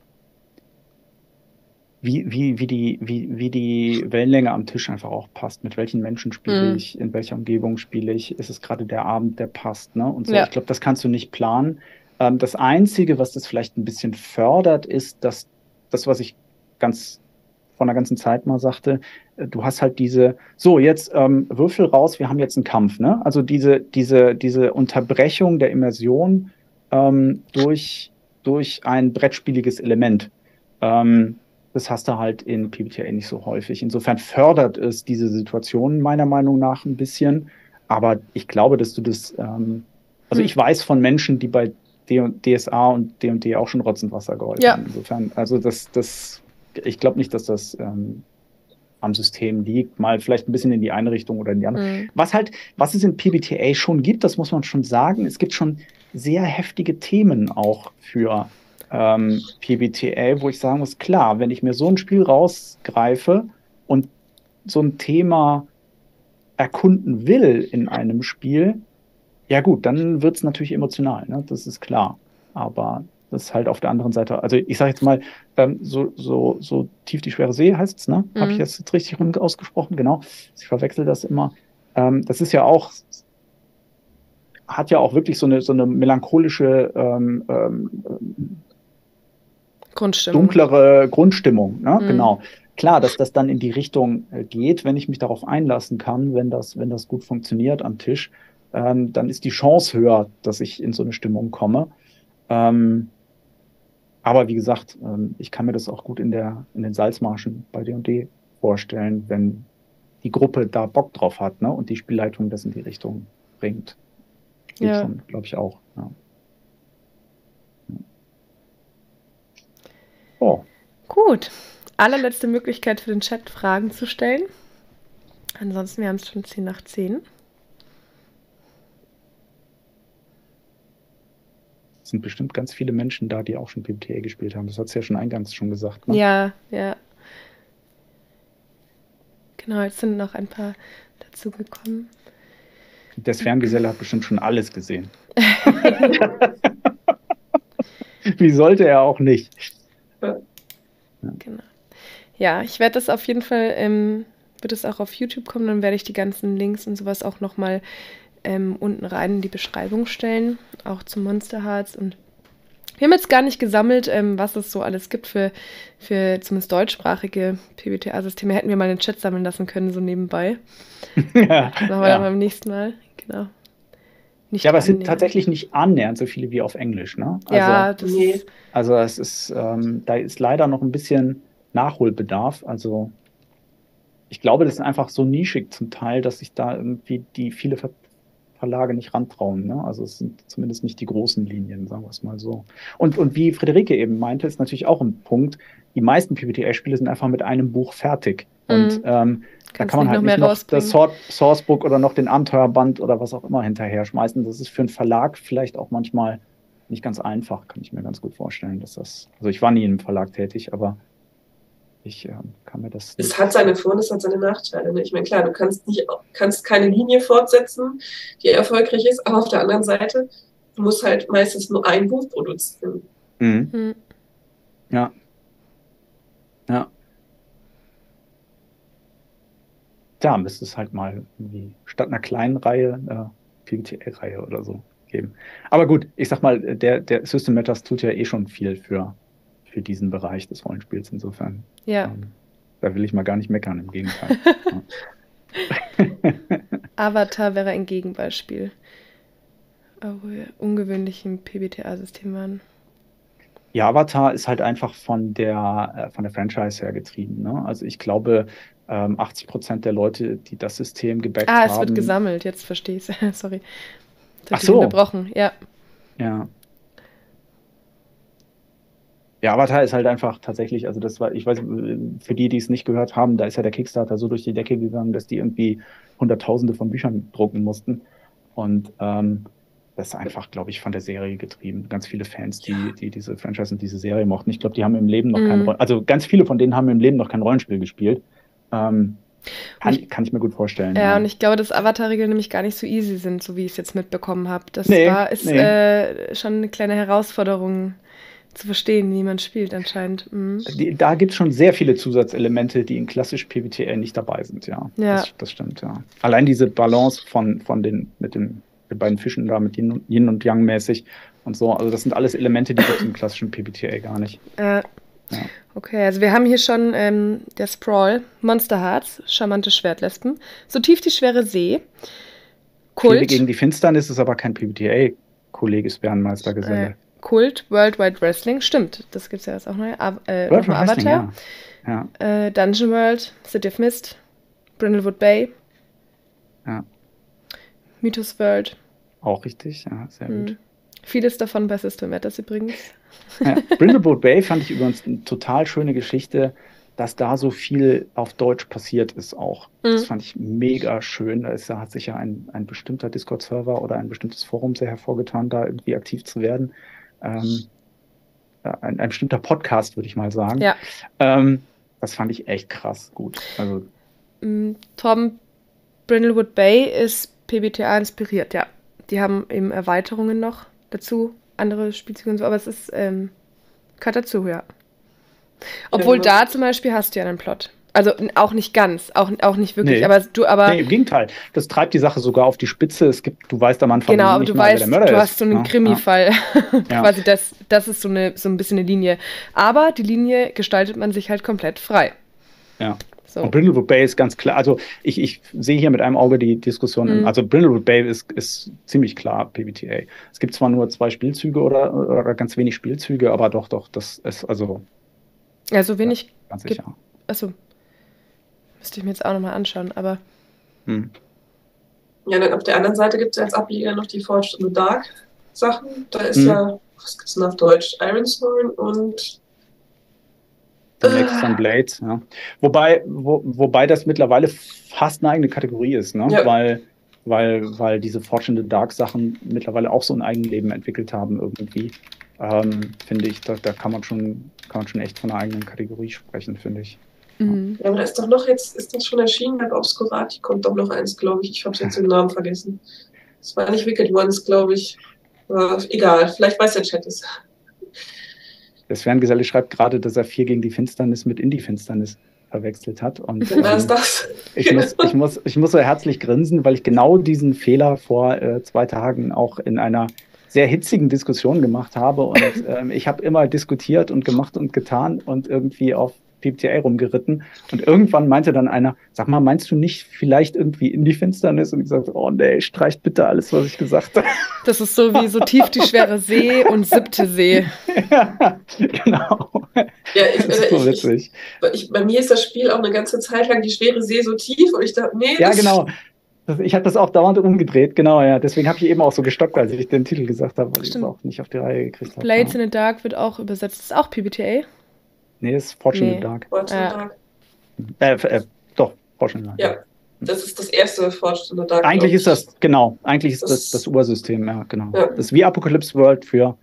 wie, wie, wie, die, wie, wie die Wellenlänge am Tisch einfach auch passt. Mit welchen Menschen spiele hm. ich, in welcher Umgebung spiele ich, ist es gerade der Abend, der passt, ne? Und so. Ja. Ich glaube, das kannst du nicht planen. Ähm, das Einzige, was das vielleicht ein bisschen fördert, ist, dass das, was ich ganz von der ganzen Zeit mal sagte, du hast halt diese, so jetzt ähm, Würfel raus, wir haben jetzt einen Kampf, ne? Also diese, diese, diese Unterbrechung der Immersion ähm, durch, durch ein brettspieliges Element. Ähm, das hast du halt in P B T A nicht so häufig. Insofern fördert es diese Situation meiner Meinung nach ein bisschen, aber ich glaube, dass du das, ähm, also hm. ich weiß von Menschen, die bei D S A und D und D auch schon Rotzenwasser geholt ja. haben. Insofern, also das, das ich glaube nicht, dass das ähm, am System liegt. Mal vielleicht ein bisschen in die eine Richtung oder in die andere. Mhm. Was halt, was es in P B T A schon gibt, das muss man schon sagen, es gibt schon sehr heftige Themen auch für ähm, P B T A, wo ich sagen muss, klar, wenn ich mir so ein Spiel rausgreife und so ein Thema erkunden will in einem Spiel, ja gut, dann wird es natürlich emotional, ne? Das ist klar. Aber das ist halt auf der anderen Seite, also ich sage jetzt mal, ähm, so, so, so tief die schwere See heißt es, ne? Mhm. Habe ich das jetzt richtig rund ausgesprochen? Genau, ich verwechsel das immer. Ähm, das ist ja auch, hat ja auch wirklich so eine, so eine melancholische, ähm, ähm, Grundstimmung. dunklere Grundstimmung, ne? Mhm. Genau. Klar, dass das dann in die Richtung geht, wenn ich mich darauf einlassen kann, wenn das, wenn das gut funktioniert am Tisch, ähm, dann ist die Chance höher, dass ich in so eine Stimmung komme. Ähm, Aber wie gesagt, ich kann mir das auch gut in, der, in den Salzmarschen bei D und D vorstellen, wenn die Gruppe da Bock drauf hat, ne? Und die Spielleitung das in die Richtung bringt. Geht ja. schon, glaube ich, auch. Ja. Oh. Gut. Allerletzte Möglichkeit für den Chat, Fragen zu stellen. Ansonsten, wir haben es schon zehn nach zehn. Sind bestimmt ganz viele Menschen da, die auch schon P B T A gespielt haben. Das hat es ja schon eingangs schon gesagt. Ne? Ja, ja. Genau, jetzt sind noch ein paar dazu gekommen. Der Ferngeselle hat bestimmt schon alles gesehen. Wie sollte er auch nicht? Ja. Genau. Ja, ich werde das auf jeden Fall, ähm, wird es auch auf YouTube kommen, dann werde ich die ganzen Links und sowas auch nochmal ähm, unten rein in die Beschreibung stellen, auch zu Monsterhearts. Und wir haben jetzt gar nicht gesammelt, ähm, was es so alles gibt für, für zumindest deutschsprachige P B T A-Systeme. Hätten wir mal den Chat sammeln lassen können, so nebenbei. Ja, das machen wir ja dann beim nächsten Mal, genau. Nicht ja, aber annähernd. Es sind tatsächlich nicht annähernd so viele wie auf Englisch, ne? Also, ja, das ist... Also es ist, ähm, da ist leider noch ein bisschen Nachholbedarf. Also ich glaube, das ist einfach so nischig zum Teil, dass sich da irgendwie die viele Ver Verlage nicht rantrauen, ne? Also es sind zumindest nicht die großen Linien, sagen wir es mal so. Und, und wie Friederike eben meinte, ist natürlich auch ein Punkt, die meisten P B T A-Spiele sind einfach mit einem Buch fertig. Und ähm, da kann man halt nicht noch das Sourcebook oder noch den Abenteuerband oder was auch immer hinterher schmeißen. Das ist für einen Verlag vielleicht auch manchmal nicht ganz einfach, kann ich mir ganz gut vorstellen, dass das. Also ich war nie in einem Verlag tätig, aber ich äh, kann mir das. Es hat seine Vor- und es hat seine Nachteile. Ne? Ich meine, klar, du kannst nicht, kannst keine Linie fortsetzen, die erfolgreich ist, aber auf der anderen Seite, du musst halt meistens nur ein Buch produzieren. Mhm. Mhm. Ja. Ja. Da müsste es halt mal irgendwie statt einer kleinen Reihe eine P B T A-Reihe oder so geben. Aber gut, ich sag mal, der, der System Matters tut ja eh schon viel für, für diesen Bereich des Rollenspiels insofern. Ja. Ähm, da will ich mal gar nicht meckern, im Gegenteil. Avatar wäre ein Gegenbeispiel. Oh, ja. Ungewöhnlichen P B T A-System waren. Ja, Avatar ist halt einfach von der, äh, von der Franchise her getrieben. Ne? Also ich glaube, ähm, achtzig Prozent der Leute, die das System gebackt haben... Ah, es haben, wird gesammelt, jetzt verstehe ich es. Sorry. Das Ach so. Unterbrochen, ja. Ja. Ja, Avatar ist halt einfach tatsächlich, also das war, ich weiß, für die, die es nicht gehört haben, da ist ja der Kickstarter so durch die Decke gegangen, dass die irgendwie Hunderttausende von Büchern drucken mussten. Und... Ähm, das ist einfach, glaube ich, von der Serie getrieben. Ganz viele Fans, die, ja. die diese Franchise und diese Serie mochten. Ich glaube, die haben im Leben noch mhm. kein Rollenspiel. Also ganz viele von denen haben im Leben noch kein Rollenspiel gespielt. Ähm, kann, ich, kann ich mir gut vorstellen. Ja, ja. Und ich glaube, dass Avatar-Regeln nämlich gar nicht so easy sind, so wie ich es jetzt mitbekommen habe. Das nee, war, ist nee. äh, schon eine kleine Herausforderung zu verstehen, wie man spielt anscheinend. Mhm. Die, da gibt es schon sehr viele Zusatzelemente, die in klassisch P B T A nicht dabei sind, ja. ja. Das, das stimmt, ja. Allein diese Balance von, von den, mit dem mit beiden Fischen da, mit Yin, Yin und Yang mäßig und so. Also das sind alles Elemente, die gibt es im klassischen P B T A gar nicht. Äh, ja. Okay, also wir haben hier schon ähm, der Sprawl, Monsterhearts, charmante Schwertlespen, so tief die schwere See, Kult. Klebe gegen die Finsternis ist aber kein P B T A-Kollege Sperrenmeistergeselle. Äh, Kult, World Wide Wrestling, stimmt, das gibt es ja jetzt auch neu. Äh, World Wide Wrestling, Avatar. Ja. Ja. Äh, Dungeon World, City of Mist, Brindlewood Bay. Ja. Mythos World. Auch richtig, ja, sehr mhm. gut. Vieles davon bei System Matters übrigens. Ja, Brindlewood Bay fand ich übrigens eine total schöne Geschichte, dass da so viel auf Deutsch passiert ist auch. Mhm. Das fand ich mega schön. Da, ist, da hat sich ja ein, ein bestimmter Discord-Server oder ein bestimmtes Forum sehr hervorgetan, da irgendwie aktiv zu werden. Ähm, ein, ein bestimmter Podcast, würde ich mal sagen. Ja. Ähm, das fand ich echt krass gut. Also, mhm, Tom, Brindlewood Bay ist P B T A inspiriert, ja. Die haben eben Erweiterungen noch dazu, andere Spielzüge und so, aber es ist, ähm, gehört dazu, ja. Obwohl ja, da zum Beispiel hast du ja einen Plot. Also auch nicht ganz, auch, auch nicht wirklich, nee. aber du, aber... Nee, im Gegenteil. Das treibt die Sache sogar auf die Spitze. Es gibt, du weißt am Anfang genau, nicht du mal, weißt, wer der Mörder ist. Genau, du hast so einen ja, Krimi-Fall. Ja. ja. Quasi das, das ist so, eine, so ein bisschen eine Linie. Aber die Linie gestaltet man sich halt komplett frei. Ja. So. Und Brindlewood Bay ist ganz klar, also ich, ich sehe hier mit einem Auge die Diskussion, mhm. also Brindlewood Bay ist, ist ziemlich klar P B T A. Es gibt zwar nur zwei Spielzüge oder, oder ganz wenig Spielzüge, aber doch, doch, das ist also... Ja, so wenig... Ganz sicher. Achso. Müsste ich mir jetzt auch nochmal anschauen, aber... Hm. Ja, dann auf der anderen Seite gibt es als Ableger noch die Forged in the Dark Sachen. Da ist hm. ja, was gibt es denn auf Deutsch? Iron Stone und... Next Sunblades, ja. Wobei, wo, wobei das mittlerweile fast eine eigene Kategorie ist, ne? Ja. Weil, weil, weil diese Fortune in the Dark Sachen mittlerweile auch so ein Eigenleben entwickelt haben irgendwie. Ähm, finde ich, da, da kann man schon, kann man schon echt von einer eigenen Kategorie sprechen, finde ich. Mhm. Ja, aber da ist doch noch jetzt, ist das schon erschienen, bei Obscurati kommt doch noch eins, glaube ich. Ich habe es jetzt im Namen vergessen. Es war nicht Wicked Ones, glaube ich. Äh, egal, vielleicht weiß der Chat es. der Sphärengeselle schreibt gerade, dass er vier gegen die Finsternis mit Indie-Finsternis verwechselt hat. Und ähm, was ist das? Ich muss, ich, muss, ich muss so herzlich grinsen, weil ich genau diesen Fehler vor äh, zwei Tagen auch in einer sehr hitzigen Diskussion gemacht habe. Und ähm, ich habe immer diskutiert und gemacht und getan und irgendwie auf P B T A rumgeritten. Und irgendwann meinte dann einer, sag mal, meinst du nicht vielleicht irgendwie in die Finsternis? Und ich sagte, oh nee, streicht bitte alles, was ich gesagt habe. Das ist so wie so tief die schwere See und siebte See. Ja, genau. Ja, ich, das ist so witzig. Ich, ich, bei mir ist das Spiel auch eine ganze Zeit lang die schwere See so tief und ich dachte, nee. Ja, genau. Ich habe das auch dauernd umgedreht, genau, ja. Deswegen habe ich eben auch so gestockt, als ich den Titel gesagt habe, weil ich es auch nicht auf die Reihe gekriegt habe. Blades in the Dark wird auch übersetzt. Das ist auch P B T A? Nee, ist Fortune nee. Dark. Fortune ja. Dark. Äh, äh, doch, Fortune Dark. Ja, das ist das erste Fortune Dark. Eigentlich ist das, genau, eigentlich ist das das, das Ursystem, ja, genau. Ja. Das ist wie Apocalypse World für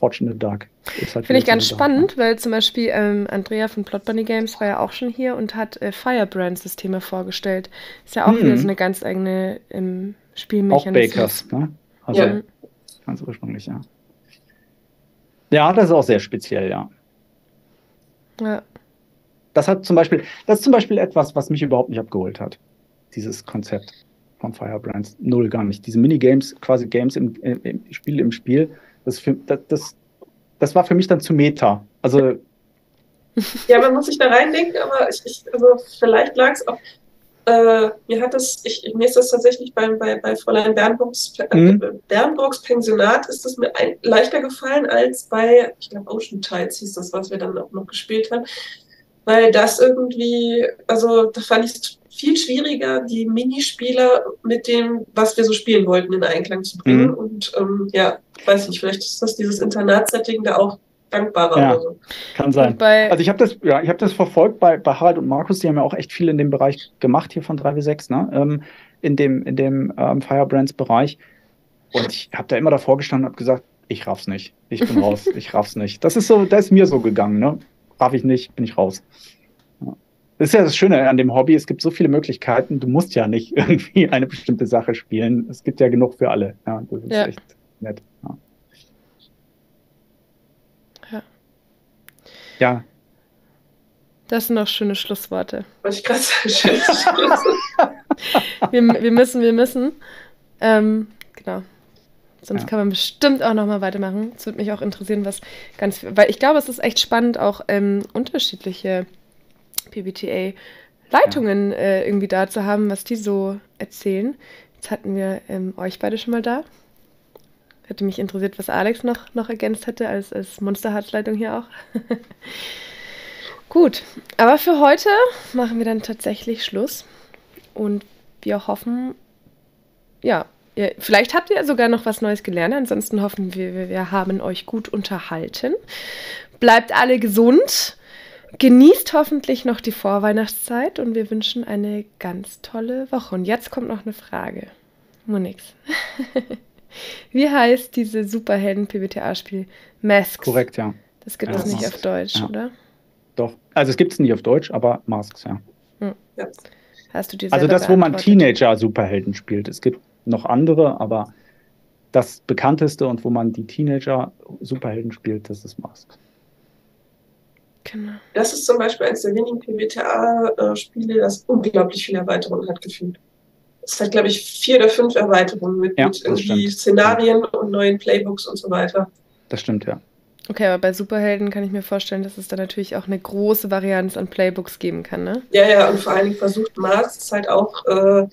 Fortune Dark. Halt finde ich ganz spannend, Dark, weil zum Beispiel ähm, Andrea von Plot Bunny Games war ja auch schon hier und hat äh, Firebrand-Systeme vorgestellt. Ist ja auch mhm. wieder so eine ganz eigene ähm, Spielmechanismus. Auch Bakers, ne? Also ja. Ganz ursprünglich, ja. Ja, das ist auch sehr speziell, ja. Ja. Das hat zum Beispiel, das ist zum Beispiel etwas, was mich überhaupt nicht abgeholt hat. Dieses Konzept von Firebrands. Null, gar nicht. Diese Minigames, quasi Games im, im, im Spiel im Spiel, das, für, das, das, das war für mich dann zu Meta. Also. Ja, man muss sich da reindenken, aber ich, ich, also vielleicht lag es auch. Äh, mir hat das, ich, mir ist das tatsächlich bei, bei, bei Fräulein Bernburgs, mhm. äh, Bernburgs Pensionat ist das mir ein, leichter gefallen als bei, ich glaube, Ocean Tides hieß das, was wir dann auch noch gespielt haben, weil das irgendwie, also da fand ich es viel schwieriger, die Minispieler mit dem, was wir so spielen wollten, in Einklang zu bringen mhm. und ähm, ja, weiß nicht, vielleicht ist das dieses Internatssetting da auch dankbarer ja, oder so. Kann sein. Also ich habe das, ja, ich habe das verfolgt bei, bei Harald und Markus, die haben ja auch echt viel in dem Bereich gemacht hier von drei W sechs, ne? Ähm, in dem, in dem ähm, Firebrands-Bereich. Und ich habe da immer davor gestanden und habe gesagt, ich raff's nicht. Ich bin raus, ich raff's nicht. Das ist so, das ist mir so gegangen, ne? Raff ich nicht, bin ich raus. Ja. Das ist ja das Schöne an dem Hobby, es gibt so viele Möglichkeiten, du musst ja nicht irgendwie eine bestimmte Sache spielen. Es gibt ja genug für alle. Ja, das ist ja echt nett. Ja. Ja. Das sind noch schöne Schlussworte. Ich gerade schöne wir, wir müssen, wir müssen. Ähm, genau. Sonst ja. kann man bestimmt auch nochmal weitermachen. Es würde mich auch interessieren, was ganz viel, weil ich glaube, es ist echt spannend, auch ähm, unterschiedliche P B T A-Leitungen ja. äh, irgendwie da zu haben, was die so erzählen. Jetzt hatten wir ähm, euch beide schon mal da. Hätte mich interessiert, was Alex noch, noch ergänzt hätte als, als Monsterhearts-Leitung hier auch. Gut, aber für heute machen wir dann tatsächlich Schluss. Und wir hoffen, ja, ihr, vielleicht habt ihr sogar noch was Neues gelernt. Ansonsten hoffen wir, wir haben euch gut unterhalten. Bleibt alle gesund. Genießt hoffentlich noch die Vorweihnachtszeit. Und wir wünschen eine ganz tolle Woche. Und jetzt kommt noch eine Frage. Nur nix. Wie heißt diese Superhelden-P B T A-Spiel? Masks. Korrekt, ja. Das gibt es ja, nicht Masks. Auf Deutsch, ja. oder? Doch. Also es gibt es nicht auf Deutsch, aber Masks, ja. Hm. ja. Hast du dir also das, wo man Teenager-Superhelden spielt. Es gibt noch andere, aber das bekannteste und wo man die Teenager-Superhelden spielt, das ist Masks. Genau. Das ist zum Beispiel eines der wenigen P B T A-Spiele, das unglaublich viele Erweiterungen hat gefühlt. Es hat, glaube ich, vier oder fünf Erweiterungen mit, ja, mit irgendwie Szenarien und neuen Playbooks und so weiter. Das stimmt, ja. Okay, aber bei Superhelden kann ich mir vorstellen, dass es da natürlich auch eine große Varianz an Playbooks geben kann, ne? Ja, ja, und vor allen Dingen versucht Masks halt auch äh,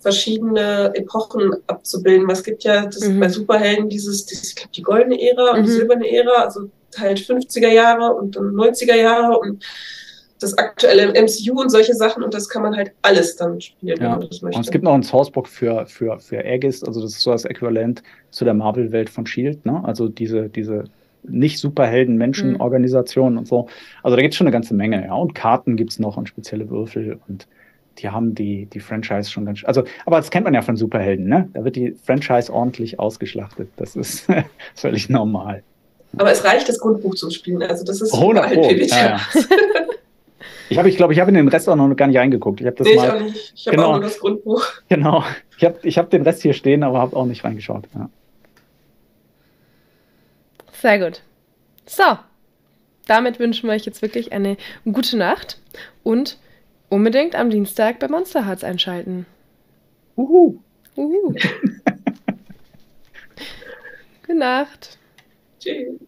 verschiedene Epochen abzubilden. Es gibt ja das, mhm. bei Superhelden dieses, dieses, ich glaube, die goldene Ära und mhm. die silberne Ära, also halt fünfziger Jahre und dann neunziger Jahre und das aktuelle M C U und solche Sachen und das kann man halt alles dann spielen, ja. wenn man das möchte. Und es gibt noch ein Sourcebook für, für, für Aegis, also das ist so das Äquivalent zu der Marvel-Welt von Shield, ne? Also diese, diese Nicht-Superhelden-Menschen-Organisationen mhm. und so. Also da gibt es schon eine ganze Menge, ja. Und Karten gibt es noch und spezielle Würfel und die haben die, die Franchise schon ganz. Also, aber das kennt man ja von Superhelden, ne? Da wird die Franchise ordentlich ausgeschlachtet. Das ist völlig normal. Aber es reicht das Grundbuch zum Spielen, also das ist oh, halt P B T A. Ich habe, ich glaube, ich habe in den Rest auch noch gar nicht reingeguckt. Ich habe das nee, mal, ich auch nicht. Ich habe genau, auch nur das Grundbuch. Genau. Ich habe ich hab den Rest hier stehen, aber habe auch nicht reingeschaut. Ja. Sehr gut. So, damit wünschen wir euch jetzt wirklich eine gute Nacht und unbedingt am Dienstag bei Monsterhearts einschalten. Uhu. Uhu. Gute Nacht. Tschüss.